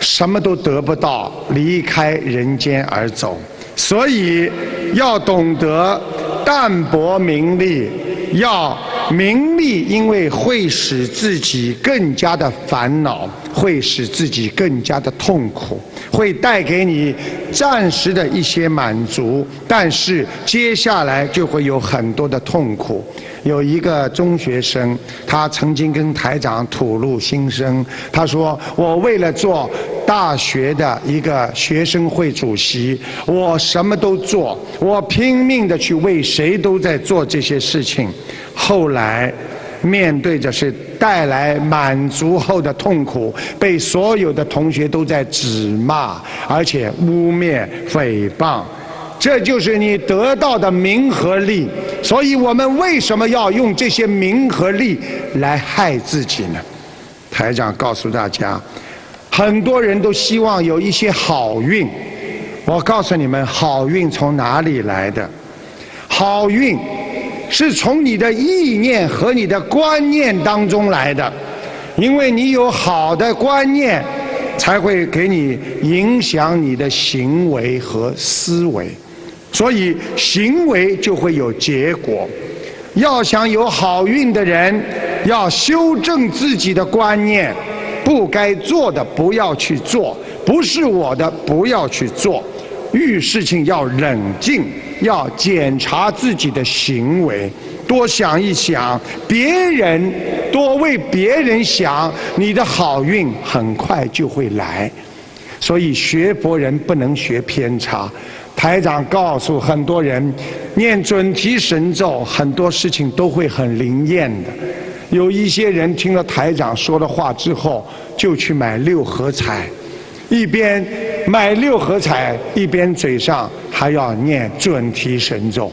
什么都得不到，离开人间而走。所以要懂得淡泊名利，要名利，因为会使自己更加的烦恼，会使自己更加的痛苦，会带给你暂时的一些满足，但是接下来就会有很多的痛苦。有一个中学生，他曾经跟台长吐露心声，他说：“我为了做大学的一个学生会主席，我什么都做，我拼命的去为谁都在做这些事情。”后来面对着是带来满足后的痛苦，被所有的同学都在指骂，而且污蔑诽谤。这就是你得到的名和利。所以我们为什么要用这些名和利来害自己呢？台长告诉大家，很多人都希望有一些好运。我告诉你们，好运从哪里来的？好运是从你的意念和你的观念当中来的，因为你有好的观念，才会给你影响你的行为和思维，所以行为就会有结果。要想有好运的人，要修正自己的观念，不该做的不要去做，不是我的不要去做，遇事情要冷静，要检查自己的行为，多想一想别人，多为别人想，你的好运很快就会来。所以学佛人不能学偏差。台长告诉很多人，念准提神咒，很多事情都会很灵验的。有一些人听了台长说的话之后，就去买六合彩，一边买六合彩，一边嘴上还要念准提神咒。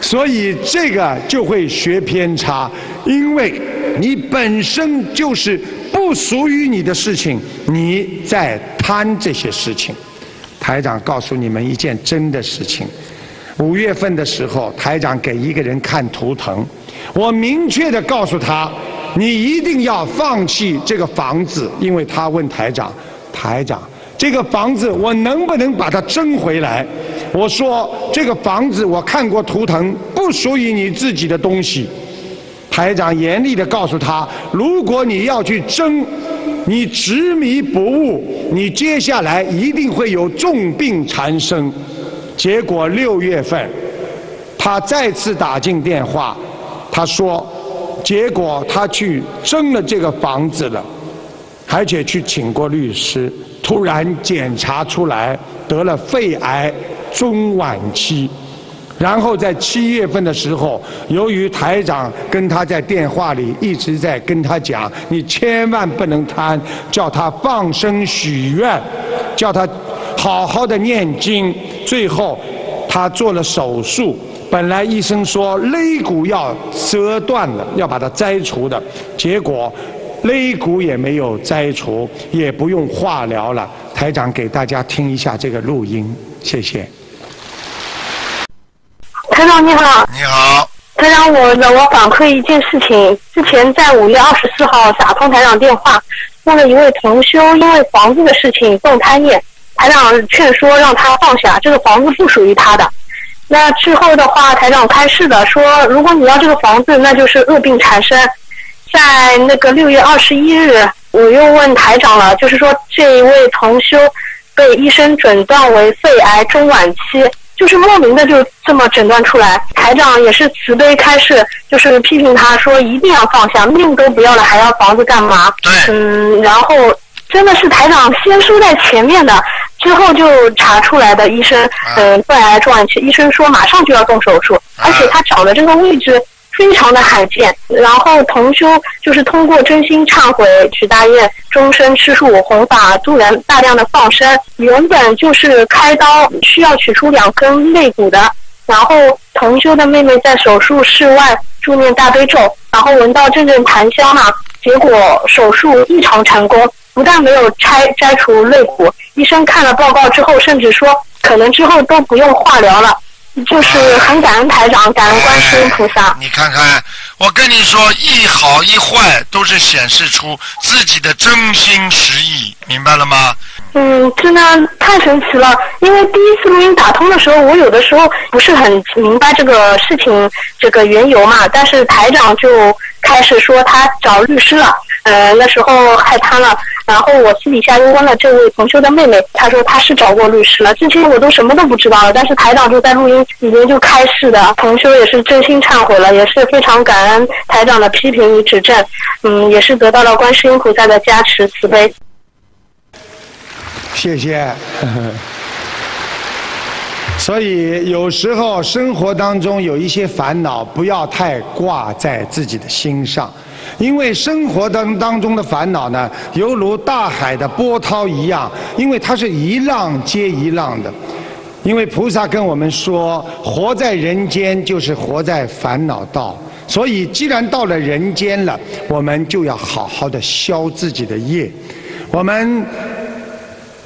所以这个就会学偏差，因为你本身就是不属于你的事情，你在贪这些事情。台长告诉你们一件真的事情，五月份的时候，台长给一个人看图腾，我明确的告诉他，你一定要放弃这个房子。因为他问台长，台长，这个房子我能不能把它争回来？我说这个房子我看过图腾，不属于你自己的东西。台长严厉地告诉他，如果你要去争，你执迷不悟，你接下来一定会有重病缠身。结果六月份，他再次打进电话，他说，结果他去争了这个房子了。 而且去请过律师，突然检查出来得了肺癌中晚期，然后在七月份的时候，由于台长跟他在电话里一直在跟他讲，你千万不能贪，叫他放生许愿，叫他好好的念经。最后，他做了手术。 本来医生说肋骨要折断了，要把它摘除的，结果肋骨也没有摘除，也不用化疗了。台长给大家听一下这个录音，谢谢。台长你好。你好。台长，我让我反馈一件事情，之前在五月二十四号打通台长电话，问了一位同修因为房子的事情动胎念，台长劝说让他放下，这个房子不属于他的。 那之后的话，台长开示的说，如果你要这个房子，那就是恶病缠身。在那个六月二十一日，我又问台长了，就是说这一位同修被医生诊断为肺癌中晚期，就是莫名的就这么诊断出来。台长也是慈悲开示，就是批评他说一定要放下，命都不要了，还要房子干嘛？对。嗯，然后真的是台长先说在前面的。 之后就查出来的医生，嗯，肺癌中晚期，医生说马上就要动手术，而且他找的这个位置非常的罕见。然后同修就是通过真心忏悔、许大愿、终身吃素、弘法度人、大量的放生，原本就是开刀需要取出两根肋骨的。然后同修的妹妹在手术室外助念大悲咒，然后闻到阵阵檀香嘛，结果手术异常成功。 不但没有拆摘除肋骨，医生看了报告之后，甚至说可能之后都不用化疗了，就是很感恩台长，感恩观世音菩萨。哎、你看看，我跟你说，一好一坏都是显示出自己的真心实意，明白了吗？嗯，真的太神奇了。因为第一次录音打通的时候，我有的时候不是很明白这个事情这个缘由嘛，但是台长就开始说他找律师了。 呃，那时候害怕了，然后我私底下又问了这位同修的妹妹，她说她是找过律师了，之前我都什么都不知道了，但是台长就在录音里面就开示的，同修也是真心忏悔了，也是非常感恩台长的批评与指正，嗯，也是得到了观世音菩萨的加持慈悲。谢谢。所以有时候生活当中有一些烦恼，不要太挂在自己的心上。 因为生活当当中的烦恼呢，犹如大海的波涛一样，因为它是一浪接一浪的。因为菩萨跟我们说，活在人间就是活在烦恼道，所以既然到了人间了，我们就要好好的消自己的业。我们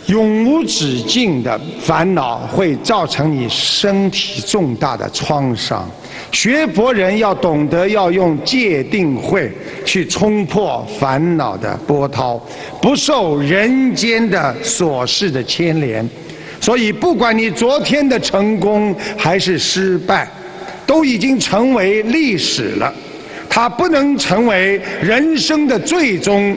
永无止境的烦恼会造成你身体重大的创伤。 学佛人要懂得要用戒定慧去冲破烦恼的波涛，不受人间的琐事的牵连。所以，不管你昨天的成功还是失败，都已经成为历史了。它不能成为人生的最终。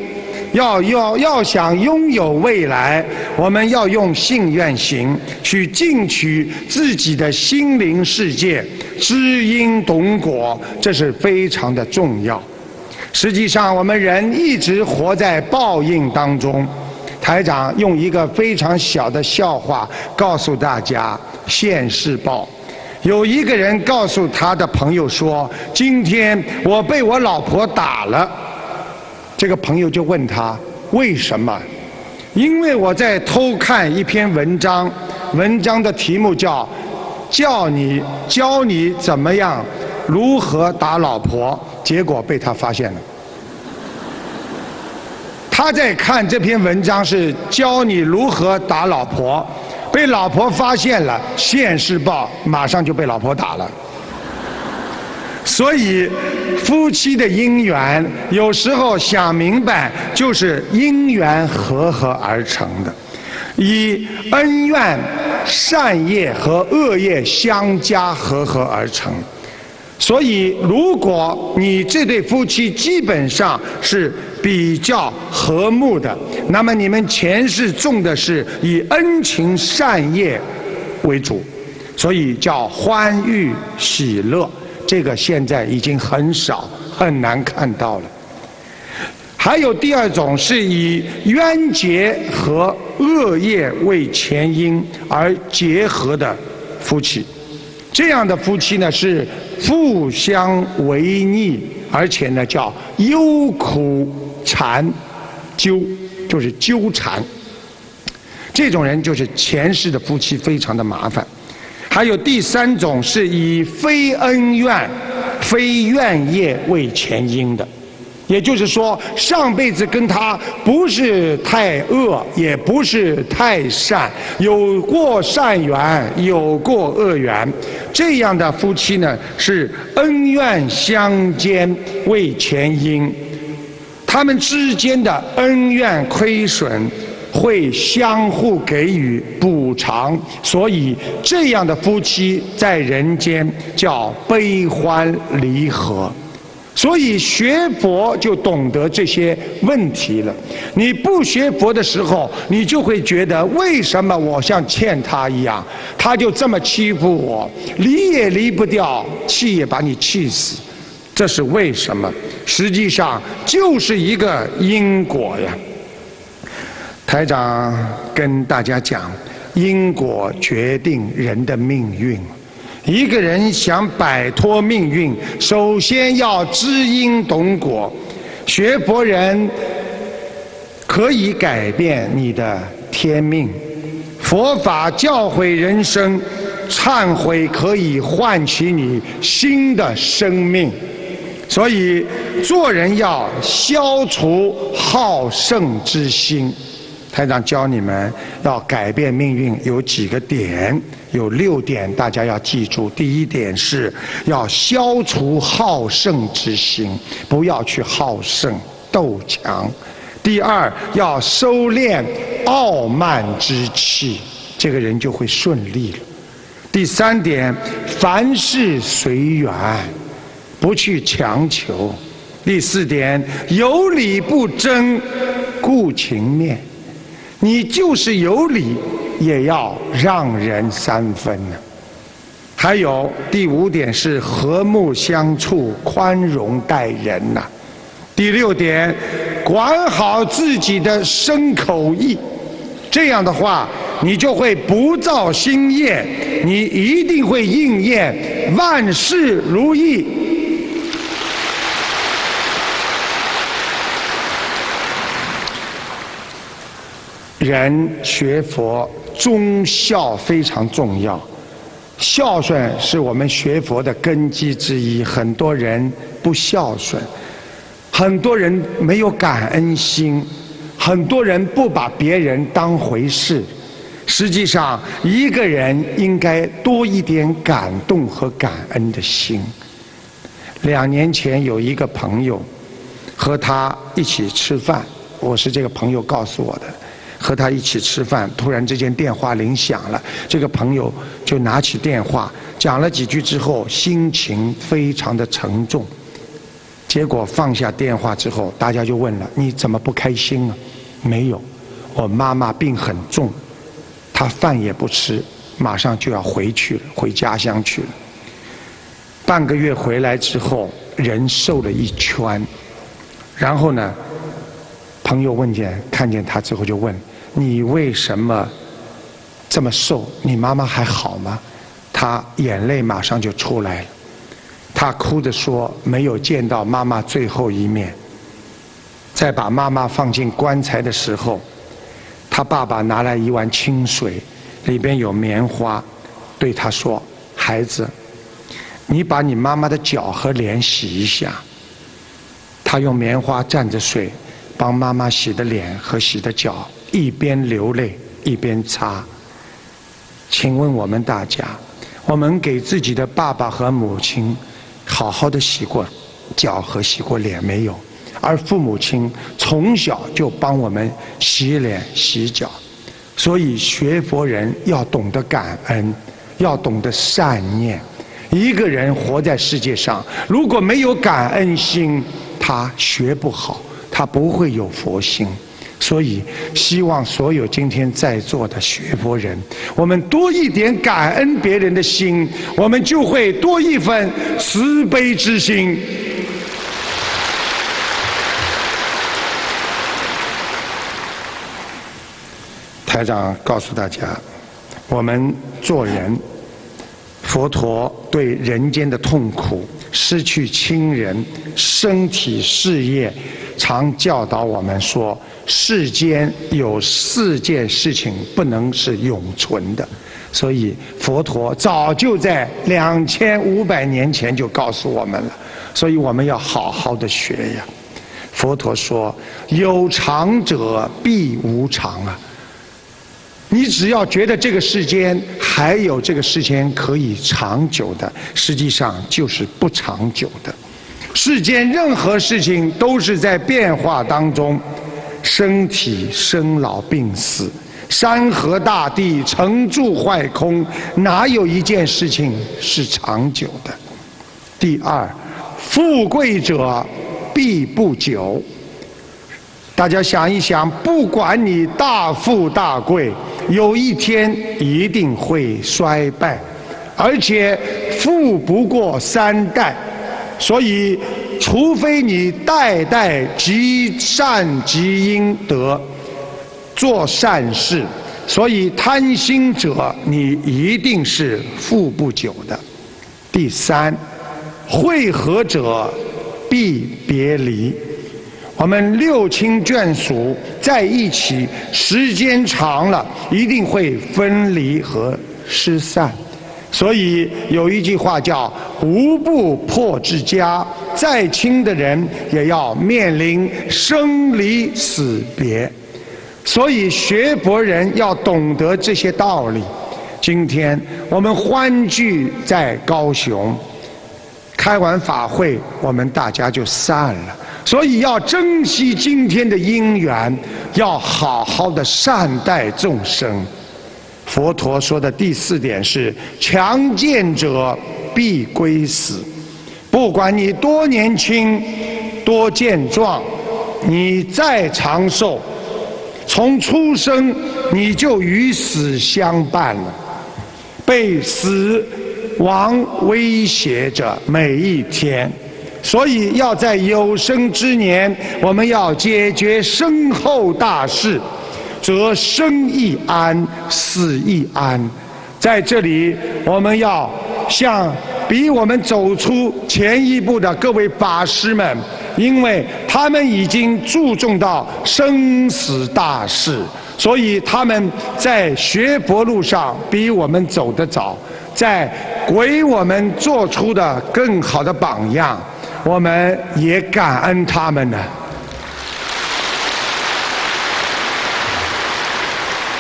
要要要想拥有未来，我们要用信愿行去进取自己的心灵世界。 知因懂果，这是非常的重要。实际上，我们人一直活在报应当中。台长用一个非常小的笑话告诉大家：现世报。有一个人告诉他的朋友说：“今天我被我老婆打了。”这个朋友就问他：“为什么？”因为我在偷看一篇文章，文章的题目叫。 叫你教你怎么样，如何打老婆，结果被他发现了。他在看这篇文章是教你如何打老婆，被老婆发现了，现世报马上就被老婆打了。所以，夫妻的姻缘有时候想明白，就是因缘和合而成的。以恩怨、善业和恶业相加合合而成。所以，如果你这对夫妻基本上是比较和睦的，那么你们前世种的是以恩情善业为主，所以叫欢愉喜乐。这个现在已经很少很难看到了。 还有第二种是以冤结和恶业为前因而结合的夫妻，这样的夫妻呢是互相违逆，而且呢叫忧苦缠纠，就是纠缠。这种人就是前世的夫妻，非常的麻烦。还有第三种是以非恩怨、非怨业为前因的。 也就是说，上辈子跟他不是太恶，也不是太善，有过善缘，有过恶缘，这样的夫妻呢是恩怨相间为前因，他们之间的恩怨亏损会相互给予补偿，所以这样的夫妻在人间叫悲欢离合。 所以学佛就懂得这些问题了。你不学佛的时候，你就会觉得为什么我像欠他一样，他就这么欺负我，离也离不掉，气也把你气死，这是为什么？实际上就是一个因果呀。台长跟大家讲，因果决定人的命运。 一个人想摆脱命运，首先要知因懂果。学佛人可以改变你的天命，佛法教诲人生，忏悔可以唤起你新的生命。所以做人要消除好胜之心。台长教你们要改变命运有几个点。 有六点，大家要记住。第一点是要消除好胜之心，不要去好胜斗强。第二，要收敛傲慢之气，这个人就会顺利了。第三点，凡事随缘，不去强求。第四点，有理不争，故情面。你就是有理。 也要让人三分呢、啊。还有第五点是和睦相处，宽容待人呐、啊。第六点，管好自己的身口意，这样的话，你就会不造新业，你一定会应验万事如意。人学佛。 忠孝非常重要，孝顺是我们学佛的根基之一。很多人不孝顺，很多人没有感恩心，很多人不把别人当回事。实际上，一个人应该多一点感动和感恩的心。两年前有一个朋友，和他一起吃饭，我是这个朋友告诉我的。 和他一起吃饭，突然之间电话铃响了，这个朋友就拿起电话讲了几句之后，心情非常的沉重。结果放下电话之后，大家就问了：“你怎么不开心啊？”“没有，我妈妈病很重，她饭也不吃，马上就要回去了，回家乡去了。”半个月回来之后，人瘦了一圈，然后呢，朋友问见看见他之后就问。 你为什么这么瘦？你妈妈还好吗？她眼泪马上就出来了，她哭着说没有见到妈妈最后一面。在把妈妈放进棺材的时候，她爸爸拿来一碗清水，里边有棉花，对她说：“孩子，你把你妈妈的脚和脸洗一下。”她用棉花蘸着水，帮妈妈洗的脸和洗的脚。 一边流泪一边擦。请问我们大家，我们给自己的爸爸和母亲好好的洗过脚和洗过脸没有？而父母亲从小就帮我们洗脸洗脚，所以学佛人要懂得感恩，要懂得善念。一个人活在世界上，如果没有感恩心，他学不好，他不会有佛心。所以，希望所有今天在座的学佛人，我们多一点感恩别人的心，我们就会多一份慈悲之心。 台长告诉大家，我们做人，佛陀对人间的痛苦、失去亲人、身体、事业，常教导我们说：世间有四件事情不能是永存的。所以，佛陀早就在两千五百年前就告诉我们了。所以，我们要好好的学呀。佛陀说：“有常者必无常啊。” 你只要觉得这个世间还有这个世间可以长久的，实际上就是不长久的。世间任何事情都是在变化当中，身体生老病死，山河大地成住坏空，哪有一件事情是长久的？第二，富贵者必不久。大家想一想，不管你大富大贵。 有一天一定会衰败，而且富不过三代，所以除非你代代积善积阴德，做善事，所以贪心者你一定是富不久的。第三，会合者必别离。 我们六亲眷属在一起，时间长了，一定会分离和失散。所以有一句话叫“无不破之家”，再亲的人也要面临生离死别。所以学佛人要懂得这些道理。今天我们欢聚在高雄，开完法会，我们大家就散了。 所以要珍惜今天的因缘，要好好的善待众生。佛陀说的第四点是：强健者必归死。不管你多年轻、多健壮，你再长寿，从出生你就与死相伴了，被死亡威胁着每一天。 所以要在有生之年，我们要解决身后大事，则生亦安，死亦安。在这里，我们要向比我们走出前一步的各位法师们，因为他们已经注重到生死大事，所以他们在学佛路上比我们走得早，在为我们做出的更好的榜样。 我们也感恩他们呢，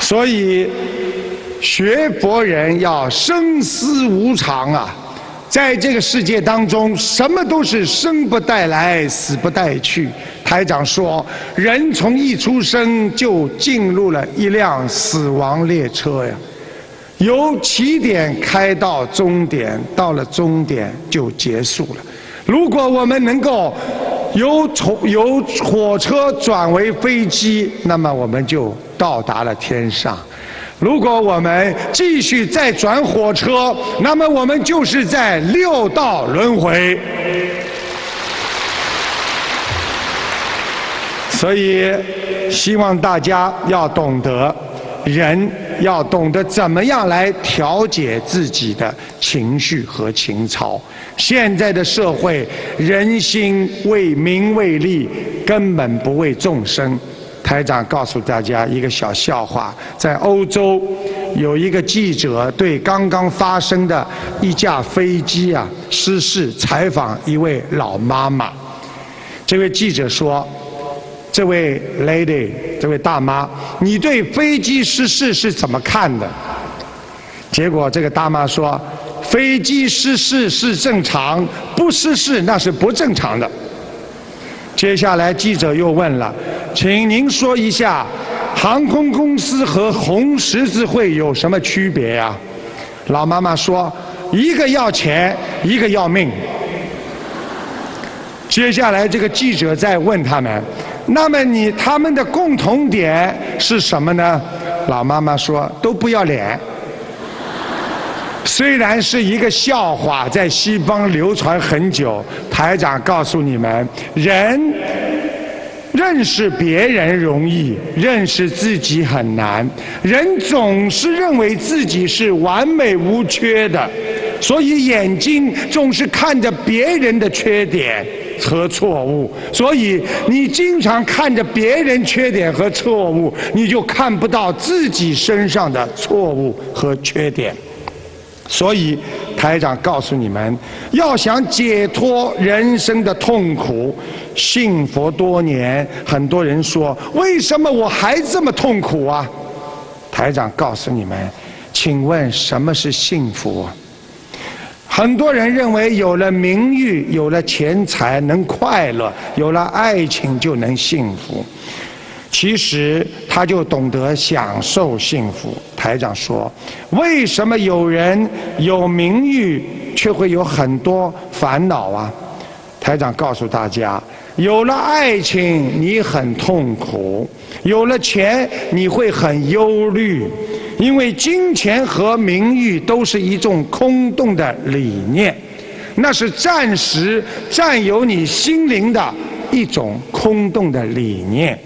所以学佛人要生思无常啊，在这个世界当中，什么都是生不带来，死不带去。台长说，人从一出生就进入了一辆死亡列车呀，由起点开到终点，到了终点就结束了。 如果我们能够由从由火车转为飞机，那么我们就到达了天上；如果我们继续再转火车，那么我们就是在六道轮回。所以，希望大家要懂得，人要懂得怎么样来调节自己的情绪和情操。 现在的社会，人心为名为利，根本不为众生。台长告诉大家一个小笑话：在欧洲，有一个记者对刚刚发生的一架飞机啊失事采访一位老妈妈。这位记者说：“这位 lady， 这位大妈，你对飞机失事是怎么看的？”结果这个大妈说。 飞机失事是正常，不失事那是不正常的。接下来记者又问了，请您说一下航空公司和红十字会有什么区别呀？老妈妈说，一个要钱，一个要命。接下来这个记者再问他们，那么你他们的共同点是什么呢？老妈妈说，都不要脸。虽然是一个笑话，在西方流传很久，台长告诉你们，人认识别人容易，认识自己很难。人总是认为自己是完美无缺的，所以眼睛总是看着别人的缺点和错误，所以你经常看着别人缺点和错误，你就看不到自己身上的错误和缺点。所以台长告诉你们，要想解脱人生的痛苦。信佛多年，很多人说，为什么我还这么痛苦啊？台长告诉你们，请问什么是幸福啊？很多人认为有了名誉，有了钱财能快乐，有了爱情就能幸福。其实他就懂得享受幸福。台长说，为什么有人有名誉却会有很多烦恼啊？台长告诉大家，有了爱情你很痛苦，有了钱你会很忧虑，因为金钱和名誉都是一种空洞的理念，那是暂时占有你心灵的一种空洞的理念。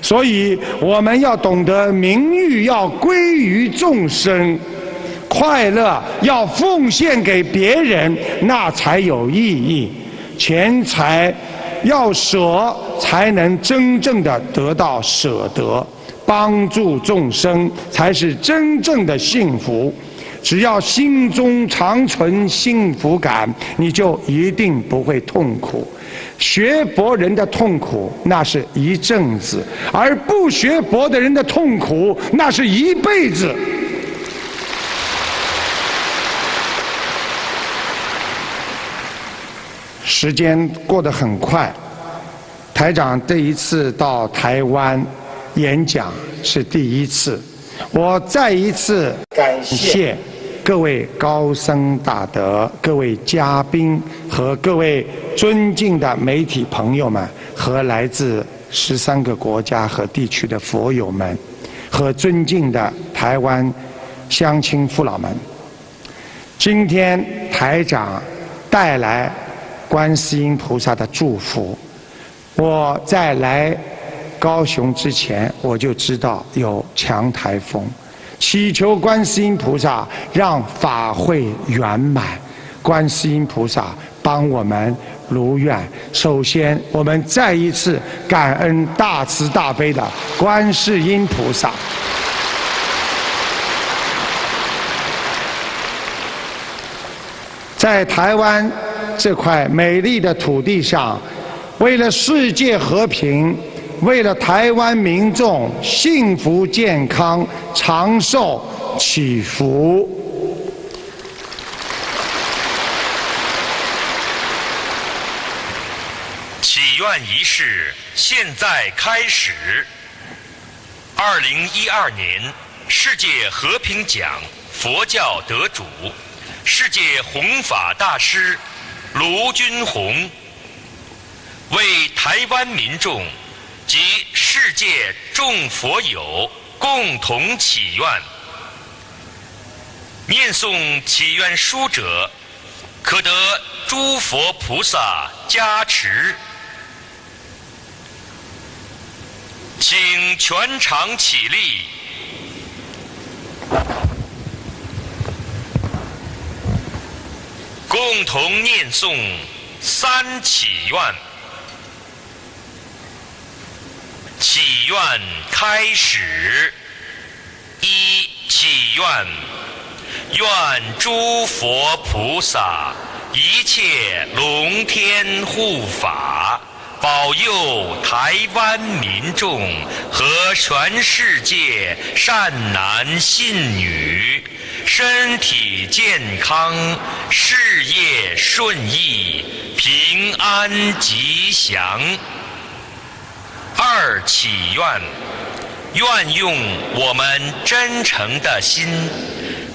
所以我们要懂得，名誉要归于众生，快乐要奉献给别人，那才有意义。钱财要舍，才能真正的得到舍得。帮助众生才是真正的幸福。只要心中常存幸福感，你就一定不会痛苦。学佛人的痛苦那是一阵子，而不学佛的人的痛苦那是一辈子。时间过得很快，台长这一次到台湾演讲是第一次，我再一次感谢各位高僧大德、各位嘉宾和各位尊敬的媒体朋友们，和来自十三个国家和地区的佛友们，和尊敬的台湾乡亲父老们。今天台长带来观世音菩萨的祝福。我在来高雄之前，我就知道有强台风，祈求观世音菩萨让法会圆满。观世音菩萨帮我们如愿。首先，我们再一次感恩大慈大悲的观世音菩萨。在台湾这块美丽的土地上，为了世界和平，为了台湾民众幸福健康长寿祈福，祈愿仪式现在开始。二零一二年世界和平奖佛教得主、世界弘法大师卢军宏为台湾民众及世界众佛友共同祈愿。念诵祈愿书者，可得诸佛菩萨加持。请全场起立。共同念诵三祈愿。祈愿开始。一、祈愿，愿诸佛菩萨、一切龙天护法，保佑台湾民众和全世界善男信女身体健康、事业顺意、平安吉祥。二、祈愿，愿用我们真诚的心，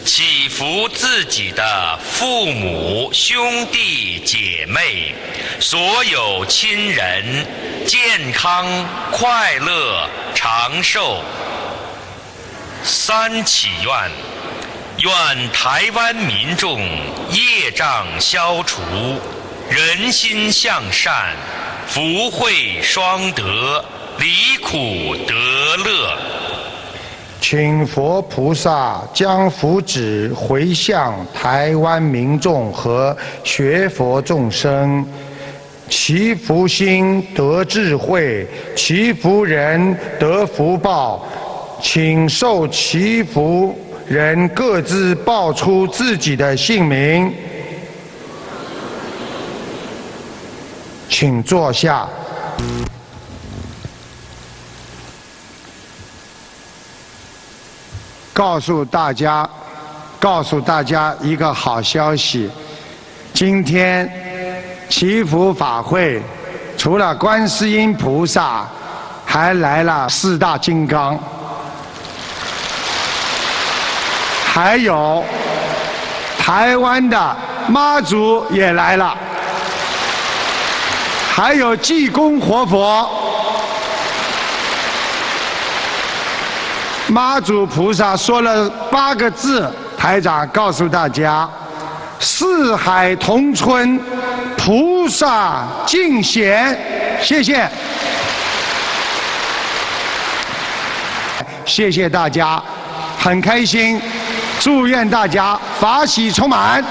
祈福自己的父母、兄弟姐妹，所有亲人健康、快乐、长寿。三祈愿：愿台湾民众业障消除，人心向善，福慧双德，离苦得乐。请佛菩萨将福祉回向台湾民众和学佛众生，祈福心得智慧，祈福人得福报。请受祈福人各自报出自己的姓名。请坐下。告诉大家，告诉大家一个好消息，今天祈福法会除了观世音菩萨，还来了四大金刚，还有台湾的妈祖也来了，还有济公活佛。妈祖菩萨说了八个字，台长告诉大家：四海同春，菩萨敬贤。谢谢，谢谢大家，很开心，祝愿大家法喜充满。